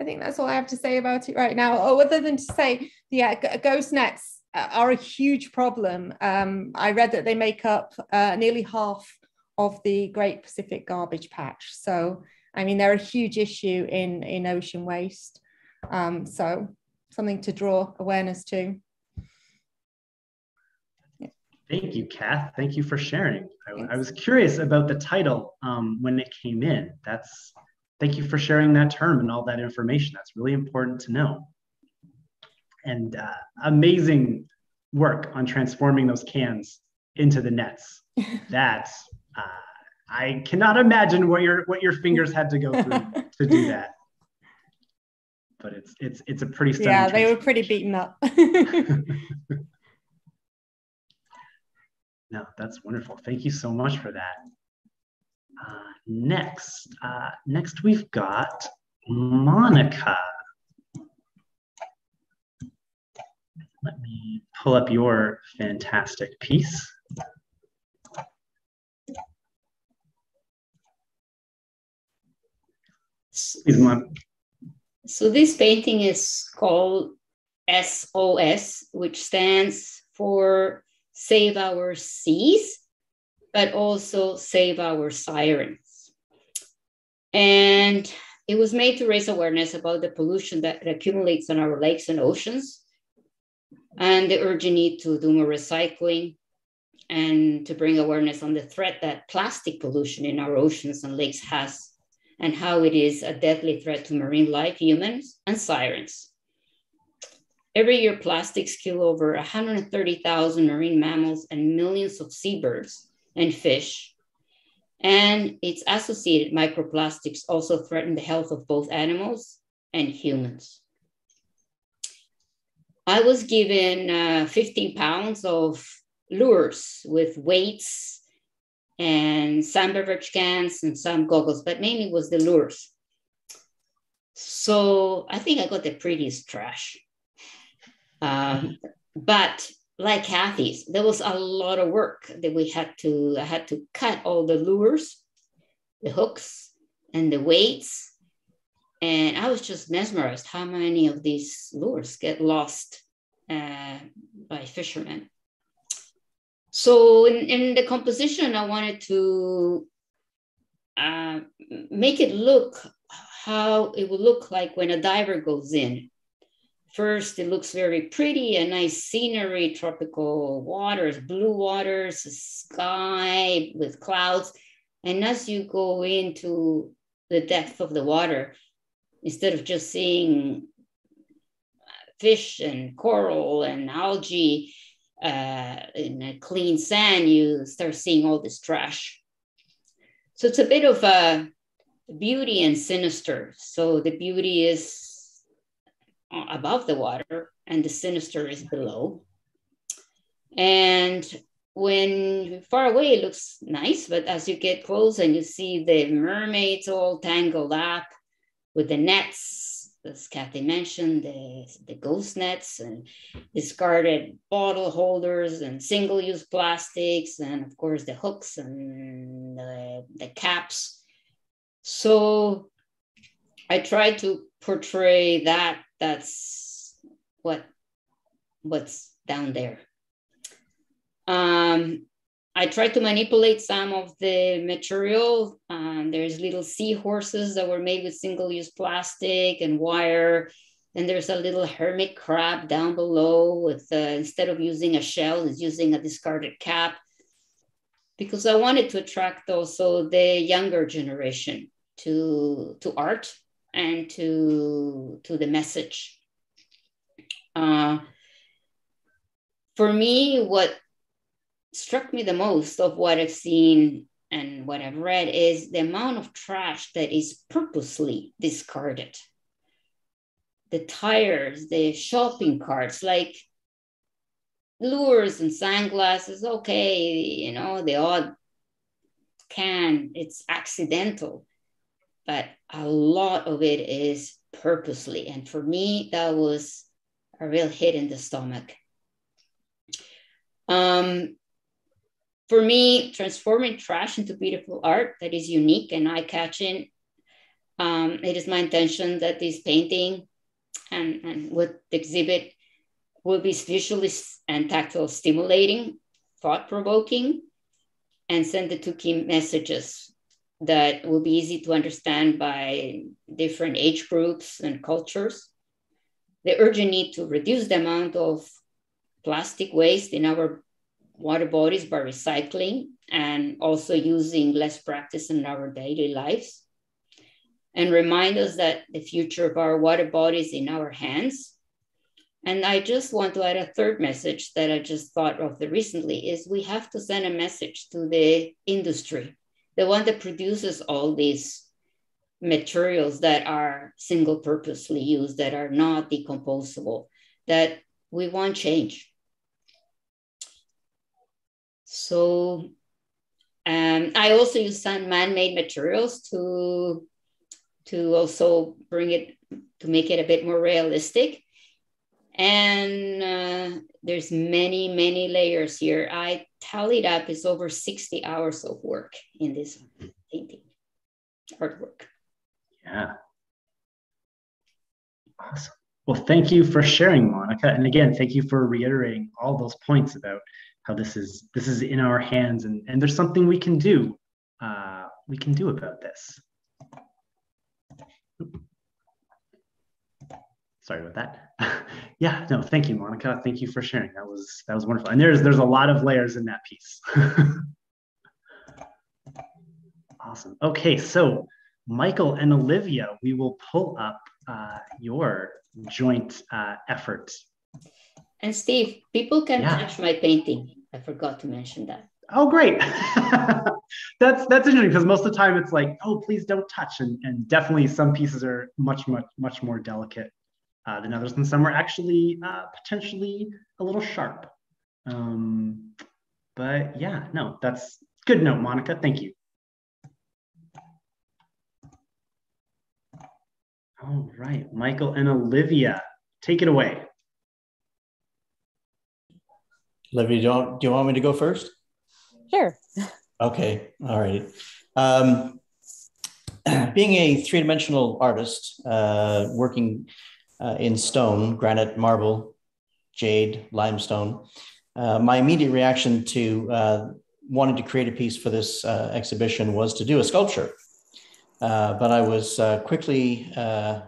I think that's all I have to say about it right now. Oh, other than to say, yeah, ghost nets are a huge problem. Um, I read that they make up uh, nearly half of the Great Pacific Garbage Patch. So, I mean, they're a huge issue in, in ocean waste. Um, so something to draw awareness to. Yeah. Thank you, Kath. Thank you for sharing. I, I was curious about the title um, when it came in. That's, thank you for sharing that term and all that information. That's really important to know. And uh, amazing work on transforming those cans into the nets. That's, uh, I cannot imagine what your, what your fingers had to go through to do that. But it's it's it's a pretty stunning. Yeah, they were pretty beaten up. No, that's wonderful. Thank you so much for that. Uh, next, uh, next we've got Monica. Let me pull up your fantastic piece. Please, Mom. So this painting is called S O S, which stands for Save Our Seas, but also Save Our Sirens. And it was made to raise awareness about the pollution that accumulates on our lakes and oceans, and the urgent need to do more recycling, and to bring awareness on the threat that plastic pollution in our oceans and lakes has, and how it is a deadly threat to marine life, humans, and sirens. Every year, plastics kill over one hundred thirty thousand marine mammals and millions of seabirds and fish. And its associated microplastics also threaten the health of both animals and humans. I was given uh, fifteen pounds of lures with weights and some beverage cans and some goggles, but mainly was the lures. So I think I got the prettiest trash. Um, but like Kathy's, there was a lot of work that we had to, I had to cut all the lures, the hooks and the weights. And I was just mesmerized how many of these lures get lost uh, by fishermen. So in, in the composition, I wanted to uh, make it look how it would look like when a diver goes in. First, it looks very pretty, a nice scenery, tropical waters, blue waters, sky with clouds. And as you go into the depth of the water, instead of just seeing fish and coral and algae uh, in a clean sand, you start seeing all this trash. So it's a bit of a beauty and sinister. So the beauty is above the water and the sinister is below. And when far away, it looks nice, but as you get close and you see the mermaids all tangled up with the nets, as Kathy mentioned, the, the ghost nets and discarded bottle holders and single-use plastics, and of course the hooks and the, the caps. So I tried to portray that. That's what what's down there. Um, I tried to manipulate some of the material. Um, there's little seahorses that were made with single-use plastic and wire. And there's a little hermit crab down below with uh, instead of using a shell, it's using a discarded cap. Because I wanted to attract also the younger generation to, to art and to, to the message. Uh, for me, what struck me the most of what I've seen and what I've read is the amount of trash that is purposely discarded. The tires, the shopping carts, like lures and sunglasses, okay, you know, the odd can, it's accidental. But a lot of it is purposely. And for me, that was a real hit in the stomach. Um, for me, transforming trash into beautiful art that is unique and eye-catching, um, it is my intention that this painting and, and with the exhibit will be visually and tactile stimulating, thought-provoking, and send the two key messages that will be easy to understand by different age groups and cultures. The urgent need to reduce the amount of plastic waste in our water bodies by recycling and also using less practice in our daily lives. And remind us that the future of our water bodies in our hands. And I just want to add a third message that I just thought of recently is we have to send a message to the industry, the one that produces all these materials that are single purposely used, that are not decomposable, that we want change. So Um, I also use some man-made materials to, to also bring it, to make it a bit more realistic. And uh, there's many, many layers here. I tallied up, it's over sixty hours of work in this painting, artwork. Yeah. Awesome. Well, thank you for sharing, Monica. And again, thank you for reiterating all those points about how this is this is in our hands and, and there's something we can do. Uh, we can do about this. Sorry about that. Yeah, no, thank you, Monica. Thank you for sharing. That was that was wonderful. And there's there's a lot of layers in that piece. Awesome. Okay, so Michael and Olivia, we will pull up uh, your joint uh, effort. And Steve, people can yeah. touch my painting. I forgot to mention that. Oh, great. that's that's interesting because most of the time it's like, oh, please don't touch. And, and definitely some pieces are much, much, much more delicate uh, than others. And some are actually uh, potentially a little sharp. Um, but yeah, no, that's good note, Monica. Thank you. All right, Michael and Olivia, take it away. Olivia, do you want, do you want me to go first? Sure. Okay, all right. Um, being a three-dimensional artist, uh, working uh, in stone, granite, marble, jade, limestone, uh, my immediate reaction to uh, wanting to create a piece for this uh, exhibition was to do a sculpture. Uh, but I was uh, quickly uh,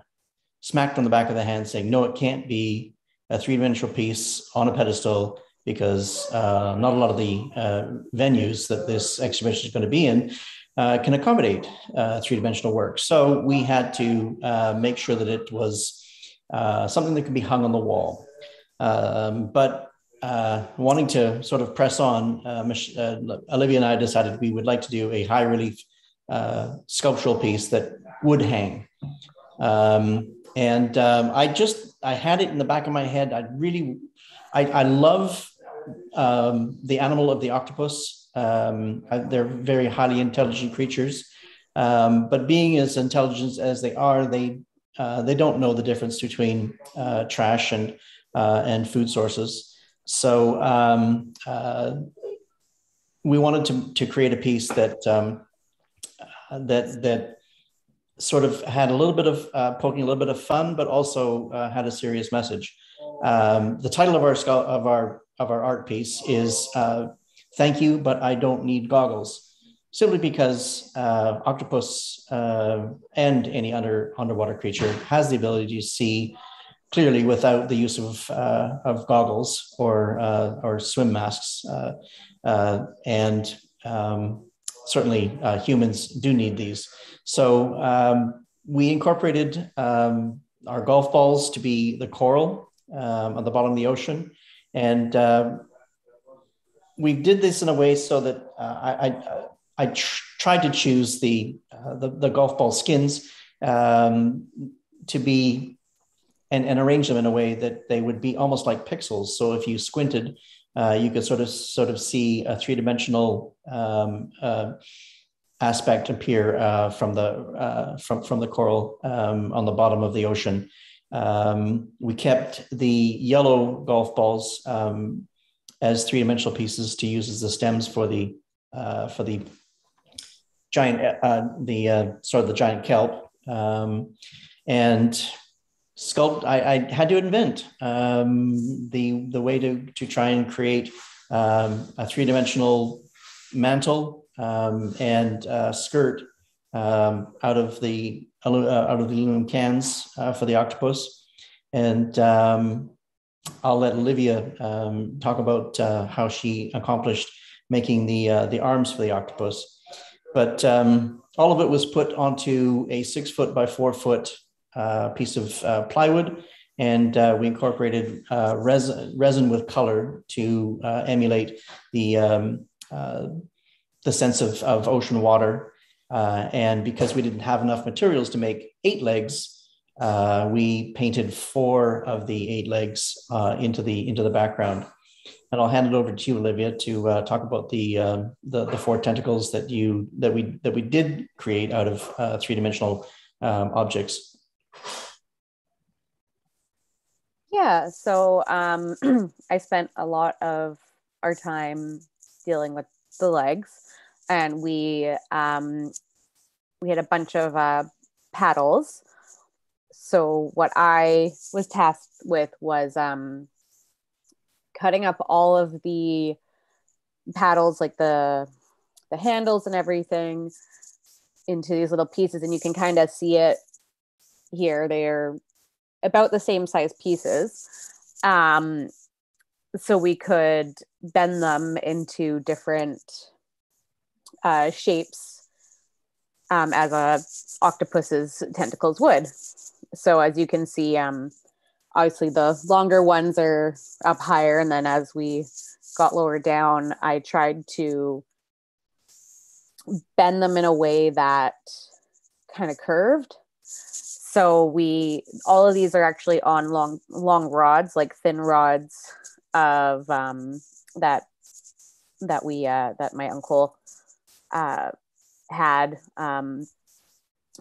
smacked on the back of the hand saying, no, it can't be a three-dimensional piece on a pedestal because uh, not a lot of the uh, venues that this exhibition is going to be in uh, can accommodate uh, three-dimensional work. So we had to uh, make sure that it was uh, something that could be hung on the wall. Um, but uh, wanting to sort of press on, uh, Mich uh, Olivia and I decided we would like to do a high-relief Uh, sculptural piece that would hang. Um, and um, I just, I had it in the back of my head. I really, I, I love um, the animal of the octopus. Um, I, they're very highly intelligent creatures, um, but being as intelligent as they are, they, uh, they don't know the difference between uh, trash and, uh, and food sources. So um, uh, we wanted to, to create a piece that um, that that sort of had a little bit of uh, poking a little bit of fun, but also uh, had a serious message. Um, the title of our of our of our art piece is uh, "Thank You, But I Don't Need Goggles," simply because uh, octopus uh, and any under underwater creature has the ability to see clearly without the use of uh, of goggles or uh, or swim masks, uh, uh, and um, certainly uh, humans do need these. So um, we incorporated um, our golf balls to be the coral um, on the bottom of the ocean. And uh, we did this in a way so that uh, I, I, I tr tried to choose the, uh, the, the golf ball skins um, to be, and, and arrange them in a way that they would be almost like pixels. So if you squinted, Uh, you could sort of sort of see a three-dimensional um, uh, aspect appear uh, from the uh, from from the coral um, on the bottom of the ocean. Um, we kept the yellow golf balls um, as three-dimensional pieces to use as the stems for the uh, for the giant uh, the uh, sort of the giant kelp, um, and sculpt. I, I had to invent um, the the way to to try and create um, a three dimensional mantle um, and uh, skirt um, out of the uh, out of the aluminum cans uh, for the octopus. And um, I'll let Olivia um, talk about uh, how she accomplished making the uh, the arms for the octopus. But um, all of it was put onto a six foot by four foot. Uh, piece of uh, plywood, and uh, we incorporated uh, resin, resin with color to uh, emulate the um, uh, the sense of, of ocean water. Uh, and because we didn't have enough materials to make eight legs, uh, we painted four of the eight legs uh, into the into the background. and I'll hand it over to you, Olivia, to uh, talk about the, uh, the the four tentacles that you that we that we did create out of uh, three-dimensional um, objects. Yeah, so um, I spent a lot of our time dealing with the legs, and we um, we had a bunch of uh, paddles. So what I was tasked with was um, cutting up all of the paddles, like the the handles and everything, into these little pieces. And you can kind of see it here. They're about the same size pieces. Um, so we could bend them into different uh, shapes um, as a octopus's tentacles would. So as you can see, um, obviously the longer ones are up higher. And then as we got lower down, I tried to bend them in a way that kind of curved. So we, all of these are actually on long, long rods, like thin rods of um, that, that we, uh, that my uncle uh, had. Um,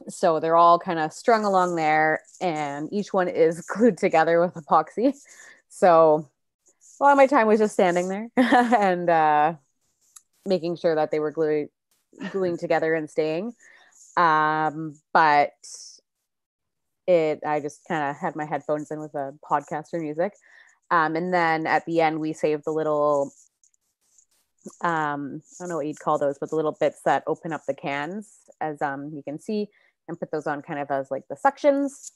So they're all kind of strung along there, and each one is glued together with epoxy. So a lot of my time was just standing there and uh, making sure that they were gluing, gluing together and staying. Um, but it, I just kind of had my headphones in with a podcast or music. Um, and then at the end, we saved the little, um, I don't know what you'd call those, but the little bits that open up the cans, as um, you can see, and put those on kind of as like the suctions.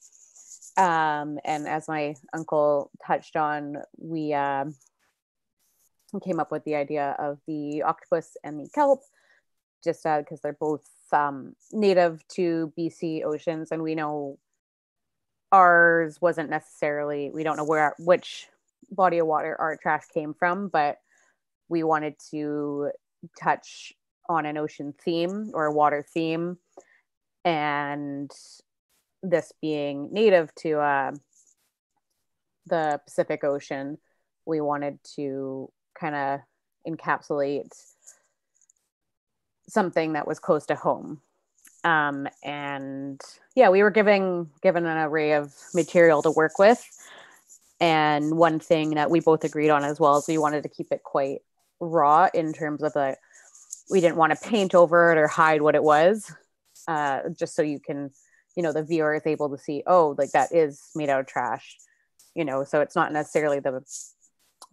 Um, and as my uncle touched on, we um, came up with the idea of the octopus and the kelp, just because uh, they're both um, native to B C oceans. And we know ours wasn't necessarily, we don't know where which body of water our trash came from, but we wanted to touch on an ocean theme or a water theme, and this being native to uh, the Pacific Ocean, we wanted to kind of encapsulate something that was close to home. Um, and yeah, we were given, given an array of material to work with. And one thing that we both agreed on as well is we wanted to keep it quite raw in terms of the, we didn't want to paint over it or hide what it was, uh, just so you can, you know, the viewer is able to see, oh, like that is made out of trash, you know, so it's not necessarily the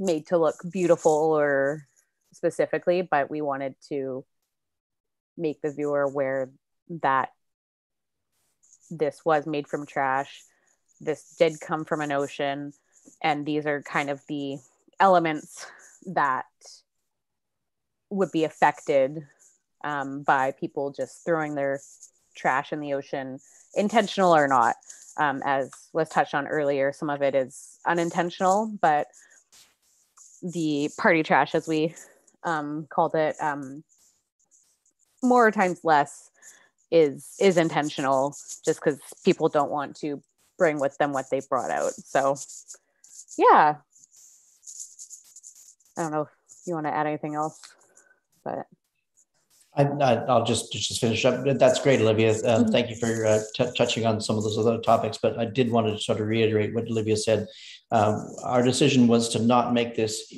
made to look beautiful or specifically, but we wanted to make the viewer aware that this was made from trash, this did come from an ocean, and these are kind of the elements that would be affected um, by people just throwing their trash in the ocean, intentional or not. Um, as was touched on earlier, some of it is unintentional, but the party trash, as we um, called it, um, more times less is, is intentional, just because people don't want to bring with them what they brought out. So yeah, I don't know if you want to add anything else. But I, I'll just just finish up. That's great, Olivia. Uh, mm-hmm. Thank you for uh, t touching on some of those other topics. But I did want to sort of reiterate what Olivia said. Um, our decision was to not make this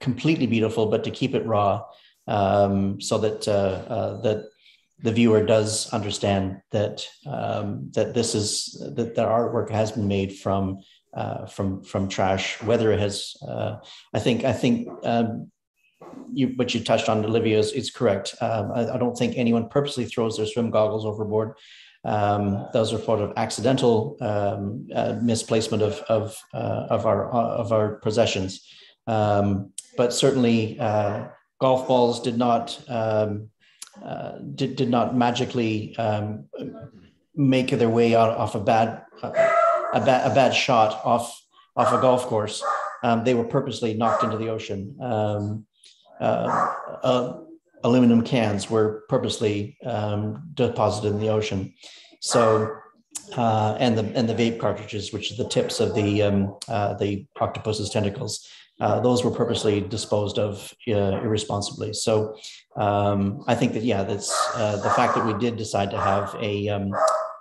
completely beautiful, but to keep it raw, um, so that uh, uh, that the viewer does understand that um, that this is that the artwork has been made from uh, from from trash. Whether it has, uh, I think, I think. Um, You, what you touched on, Olivia, is, is correct. Um, I, I don't think anyone purposely throws their swim goggles overboard. Um, those are sort of accidental um, uh, misplacement of of uh, of our of our possessions. Um, but certainly, uh, golf balls did not um, uh, did did not magically um, make their way out off a bad a, a bad a bad shot off off a golf course. Um, they were purposely knocked into the ocean. Um, Uh, uh, aluminum cans were purposely um, deposited in the ocean. So, uh, and the and the vape cartridges, which are the tips of the um, uh, the octopus's tentacles, uh, those were purposely disposed of uh, irresponsibly. So um, I think that, yeah, that's uh, the fact that we did decide to have a, um,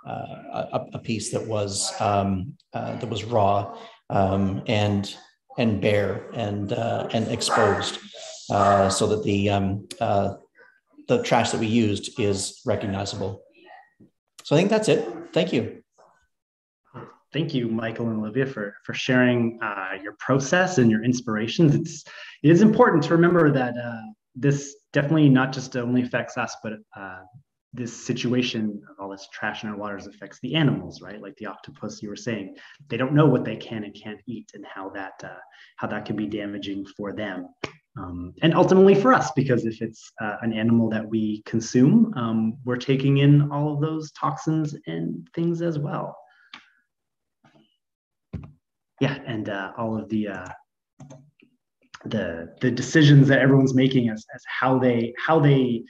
uh, a, a piece that was, um, uh, that was raw um, and, and bare and, uh, and exposed uh, so that the, um, uh, the trash that we used is recognizable. So I think that's it. Thank you. Thank you, Michael and Olivia, for, for sharing uh, your process and your inspirations. It's, it is important to remember that uh, this definitely not just only affects us, but uh, this situation of all this trash in our waters affects the animals, right? Like the octopus you were saying, they don't know what they can and can't eat and how that, uh, how that can be damaging for them. Um, and ultimately for us, because if it's uh, an animal that we consume, um, we're taking in all of those toxins and things as well. Yeah, and uh, all of the uh, the the decisions that everyone's making as as how they how they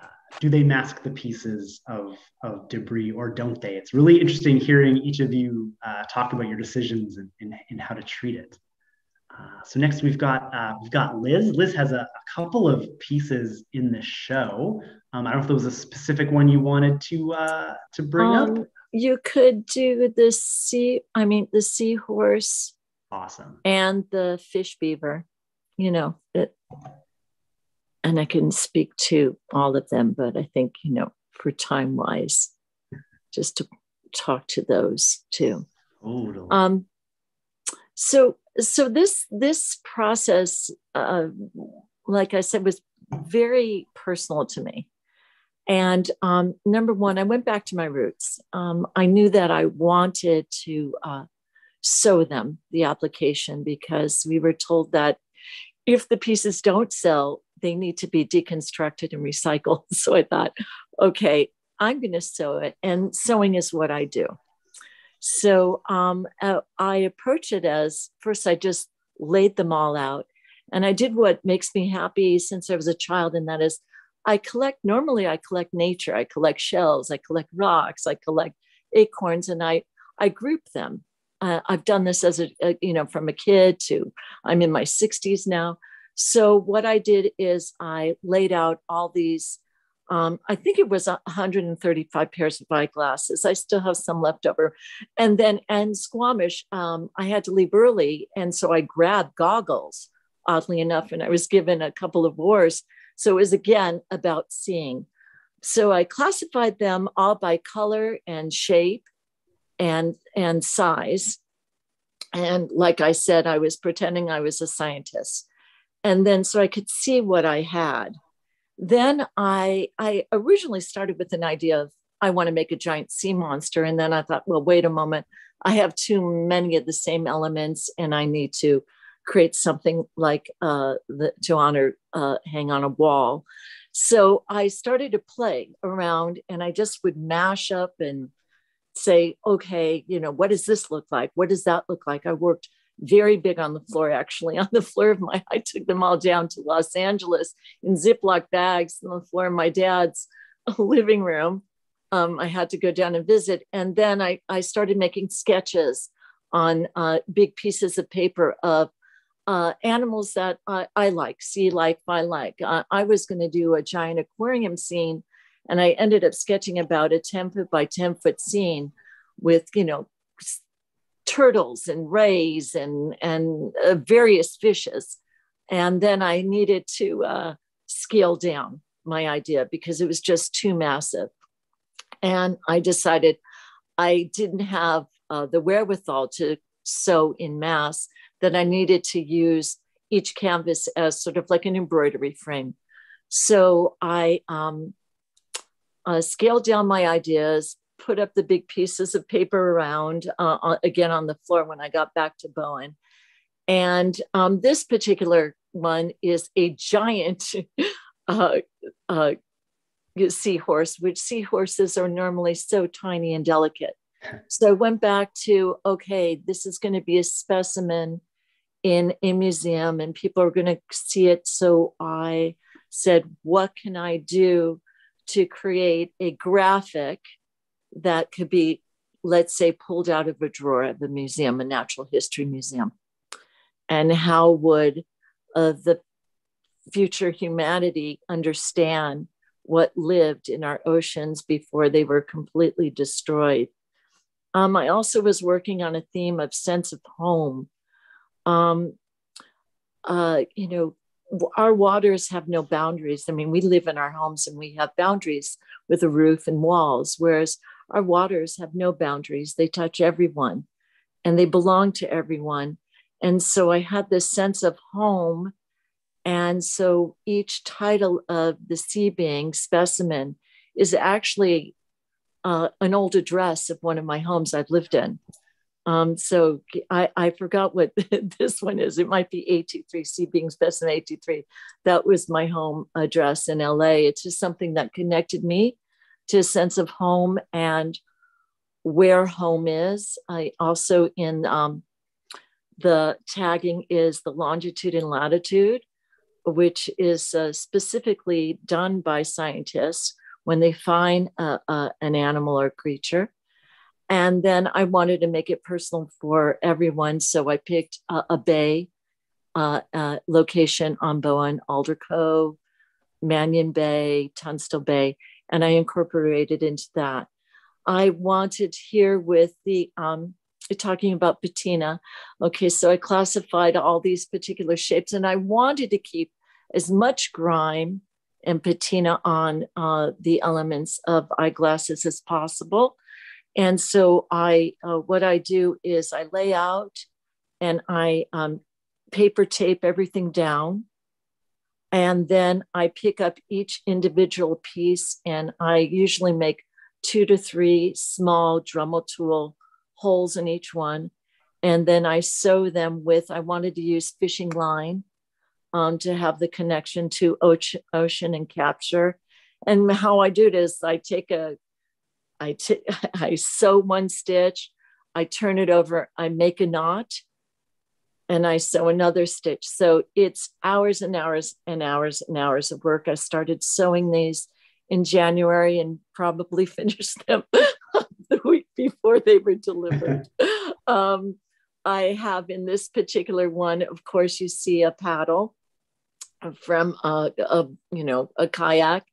uh, do they mask the pieces of of debris or don't they? It's really interesting hearing each of you uh, talk about your decisions and, and and how to treat it. Uh, so next we've got uh, we've got Liz. Liz has a, a couple of pieces in the show. Um, I don't know if there was a specific one you wanted to uh, to bring um, up. You could do the sea. I mean the seahorse. Awesome. And the fish beaver. You know it. And I couldn't speak to all of them, but I think you know for time wise, just to talk to those too. Totally. Um. So. So this this process, uh, like I said, was very personal to me. And um, number one, I went back to my roots. Um, I knew that I wanted to uh, sew them, the application, because we were told that if the pieces don't sell, they need to be deconstructed and recycled. So I thought, okay, I'm going to sew it. And sewing is what I do. So um, I approach it as, first I just laid them all out and I did what makes me happy since I was a child. And that is I collect, normally I collect nature, I collect shells, I collect rocks, I collect acorns and I, I group them. Uh, I've done this as a, a, you know, from a kid to, I'm in my sixties now. So what I did is I laid out all these Um, I think it was one hundred thirty-five pairs of eyeglasses. I still have some left over. And then in Squamish, um, I had to leave early. And so I grabbed goggles, oddly enough, and I was given a couple of oars. So it was, again, about seeing. So I classified them all by color and shape and, and size. And like I said, I was pretending I was a scientist. And then so I could see what I had. Then I, I originally started with an idea of, I want to make a giant sea monster. And then I thought, well, wait a moment, I have too many of the same elements and I need to create something like uh, the, to honor, uh, hang on a wall. So I started to play around and I just would mash up and say, okay, you know, what does this look like? What does that look like? I worked very big on the floor, actually. On the floor of my, I took them all down to Los Angeles in Ziploc bags on the floor of my dad's living room. Um, I had to go down and visit. And then I, I started making sketches on uh, big pieces of paper of uh, animals that I, I like, sea life I like. Uh, I was going to do a giant aquarium scene, and I ended up sketching about a ten foot by ten foot scene with, you know, turtles and rays and, and uh, various fishes. And then I needed to uh, scale down my idea because it was just too massive. And I decided I didn't have uh, the wherewithal to sew in mass, that I needed to use each canvas as sort of like an embroidery frame. So I um, uh, scaled down my ideas, put up the big pieces of paper around uh, again on the floor when I got back to Bowen. And um, this particular one is a giant uh, uh, seahorse, which seahorses are normally so tiny and delicate. So I went back to, okay, this is going to be a specimen in a museum and people are going to see it. So I said, what can I do to create a graphic that could be, let's say, pulled out of a drawer of a museum, a natural history museum? and how would uh, the future humanity understand what lived in our oceans before they were completely destroyed. Um, I also was working on a theme of sense of home. Um, uh, you know, our waters have no boundaries. I mean, we live in our homes and we have boundaries with a roof and walls, whereas our waters have no boundaries. They touch everyone and they belong to everyone. And so I had this sense of home. And so each title of the sea being specimen is actually uh, an old address of one of my homes I've lived in. Um, so I, I forgot what this one is. It might be eight two three, sea being specimen eight two three. That was my home address in L A. It's just something that connected me to a sense of home and where home is. I also in um, the tagging is the longitude and latitude, which is uh, specifically done by scientists when they find uh, uh, an animal or creature. And then I wanted to make it personal for everyone. So I picked uh, a bay uh, uh, location on Bowen, Alder Cove, Manion Bay, Tunstall Bay, and I incorporated into that. I wanted here with the, um, talking about patina. Okay, so I classified all these particular shapes and I wanted to keep as much grime and patina on uh, the elements of eyeglasses as possible. And so I, uh, what I do is I lay out and I um, paper tape everything down. And then I pick up each individual piece and I usually make two to three small Dremel tool holes in each one. And then I sew them with, I wanted to use fishing line um, to have the connection to ocean and capture. And how I do it is I take a, I, t- I sew one stitch, I turn it over, I make a knot, and I sew another stitch. So it's hours and hours and hours and hours of work. I started sewing these in January and probably finished them the week before they were delivered. um, I have in this particular one, of course, you see a paddle from a, a you know a kayak,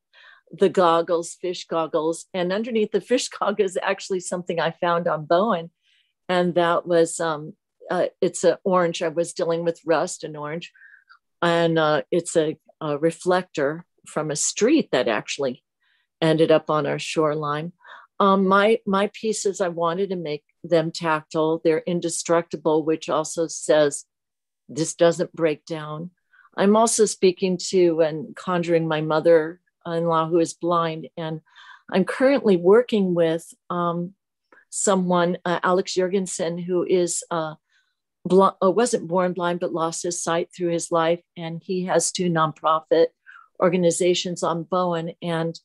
the goggles, fish goggles, and underneath the fish goggles is actually something I found on Bowen, and that was. Um, Uh, it's an orange. I was dealing with rust and orange, and uh, it's a, a reflector from a street that actually ended up on our shoreline. Um, my my pieces, I wanted to make them tactile. They're indestructible, which also says this doesn't break down. I'm also speaking to and conjuring my mother-in-law who is blind, and I'm currently working with um, someone, uh, Alex Jurgensen, who is uh, Blind, wasn't born blind, but lost his sight through his life. And he has two nonprofit organizations on Bowen. And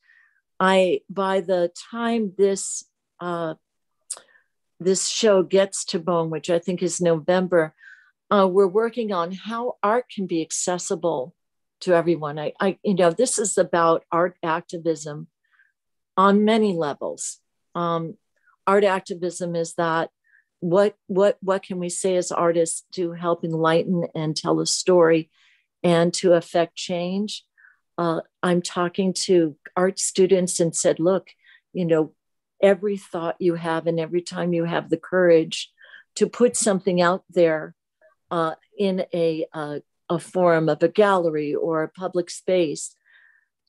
I, by the time this uh, this show gets to Bowen, which I think is November, uh, we're working on how art can be accessible to everyone. I, I, you know, this is about art activism on many levels. Um, art activism is that What what what can we say as artists to help enlighten and tell a story and to affect change? Uh, I'm talking to art students and said, look, you know, every thought you have and every time you have the courage to put something out there uh, in a, a a forum of a gallery or a public space,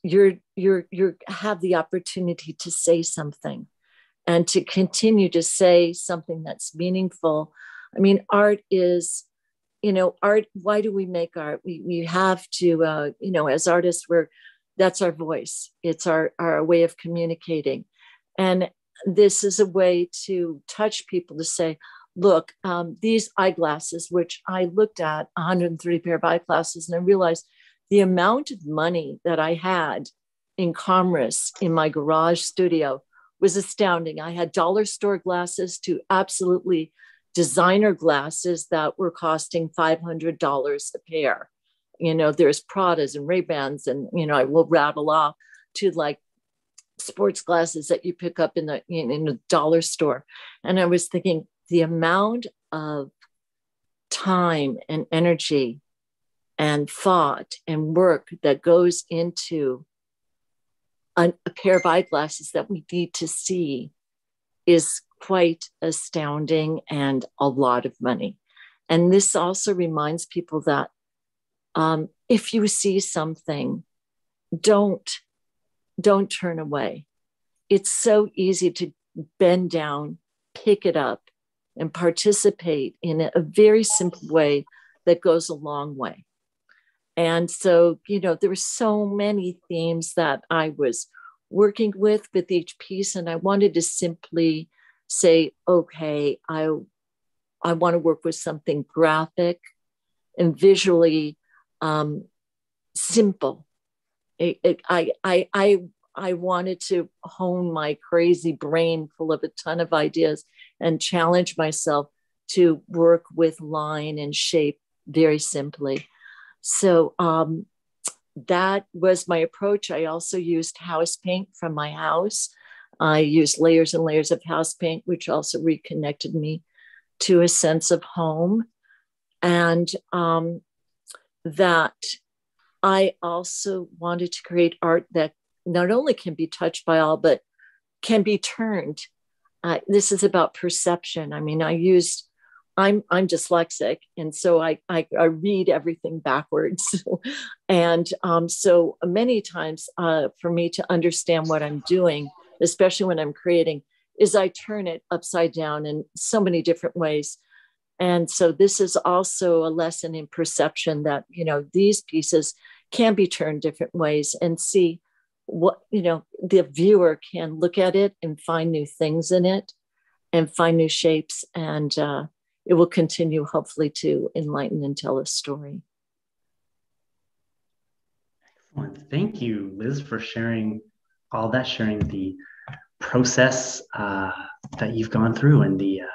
you're you're you're have the opportunity to say something. And to continue to say something that's meaningful. I mean, art is, you know, art, why do we make art? We, we have to, uh, you know, as artists, we're, that's our voice. It's our, our way of communicating. And this is a way to touch people to say, look, um, these eyeglasses, which I looked at one hundred three pair of eyeglasses, and I realized the amount of money that I had in commerce in my garage studio was astounding. I had dollar store glasses to absolutely designer glasses that were costing five hundred dollars a pair. You know, there's Pradas and Ray-Bans and, you know, I will rattle off to like sports glasses that you pick up in the in, in the dollar store. And I was thinking the amount of time and energy and thought and work that goes into a, a pair of eyeglasses that we need to see is quite astounding and a lot of money. And this also reminds people that um, if you see something, don't, don't turn away. It's so easy to bend down, pick it up, and participate in a very simple way that goes a long way. And so, you know, there were so many themes that I was working with with each piece, and I wanted to simply say, okay, I, I want to work with something graphic and visually um, simple. It, it, I, I, I, I wanted to hone my crazy brain full of a ton of ideas and challenge myself to work with line and shape very simply. So um, that was my approach. I also used house paint from my house. I used layers and layers of house paint, which also reconnected me to a sense of home. And um, that I also wanted to create art that not only can be touched by all, but can be turned. Uh, this is about perception. I mean, I used, I'm I'm dyslexic, and so I I, I read everything backwards, and um, so many times uh, for me to understand what I'm doing, especially when I'm creating, is I turn it upside down in so many different ways. And so this is also a lesson in perception that, you know, these pieces can be turned different ways and see what, you know, the viewer can look at it and find new things in it and find new shapes. And uh, it will continue hopefully to enlighten and tell a story. Excellent. Thank you, Liz, for sharing all that, sharing the process uh, that you've gone through and the uh,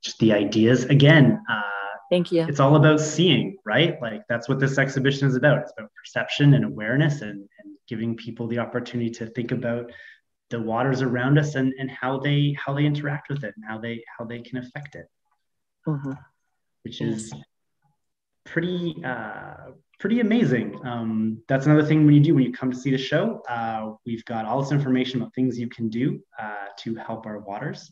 just the ideas. Again, uh, thank you. It's all about seeing, right? Like that's what this exhibition is about. It's about perception and awareness and, and giving people the opportunity to think about the waters around us and, and how they how they interact with it and how they how they can affect it, mm-hmm. which is pretty uh, pretty amazing. Um, that's another thing when you do, when you come to see the show, uh, we've got all this information about things you can do uh, to help our waters.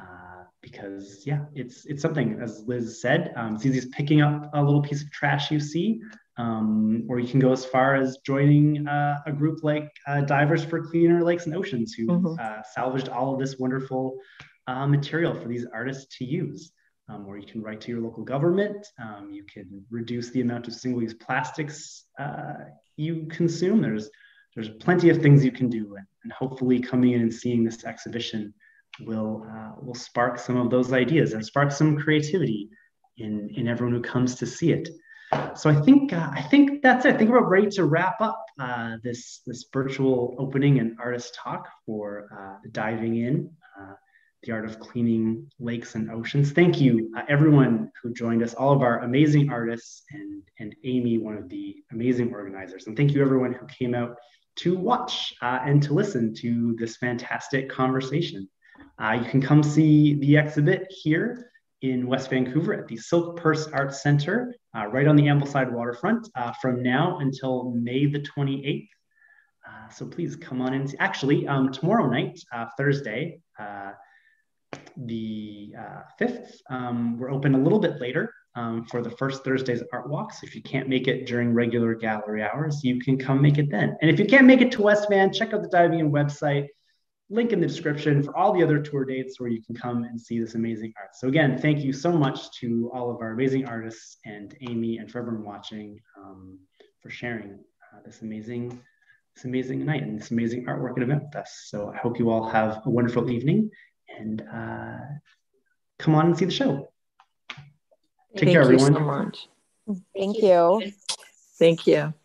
Uh, because yeah, it's it's something, as Liz said, um, it's easy as picking up a little piece of trash you see, um, or you can go as far as joining uh, a group like uh, Divers for Cleaner Lakes and Oceans, who mm-hmm. uh, salvaged all of this wonderful uh, material for these artists to use. Um, or you can write to your local government. Um, you can reduce the amount of single-use plastics uh, you consume. There's there's plenty of things you can do, and, and hopefully coming in and seeing this exhibition will uh, will spark some of those ideas and spark some creativity in in everyone who comes to see it. So I think uh, I think that's it. I think we're ready to wrap up uh, this this virtual opening and artist talk for uh, Diving In: Uh, The Art of Cleaning Lakes and Oceans. Thank you, uh, everyone who joined us, all of our amazing artists, and and Amy, one of the amazing organizers. And thank you, everyone who came out to watch uh, and to listen to this fantastic conversation. Uh, you can come see the exhibit here in West Vancouver at the Silk Purse Arts Center, uh, right on the Ambleside waterfront, uh, from now until May the twenty-eighth. Uh, so please come on in. Actually, um, tomorrow night, uh, Thursday, uh, the uh, fifth, um, we're open a little bit later um, for the first Thursday's art walks. If you can't make it during regular gallery hours, you can come make it then. And if you can't make it to West Van, check out the Diving In website. Link in the description for all the other tour dates where you can come and see this amazing art. So again, thank you so much to all of our amazing artists and Amy and for everyone watching, um, for sharing uh, this amazing, this amazing night and this amazing artwork and event with us. So I hope you all have a wonderful evening and uh, come on and see the show. Take care, everyone. Thank you so much. Thank you. Thank you.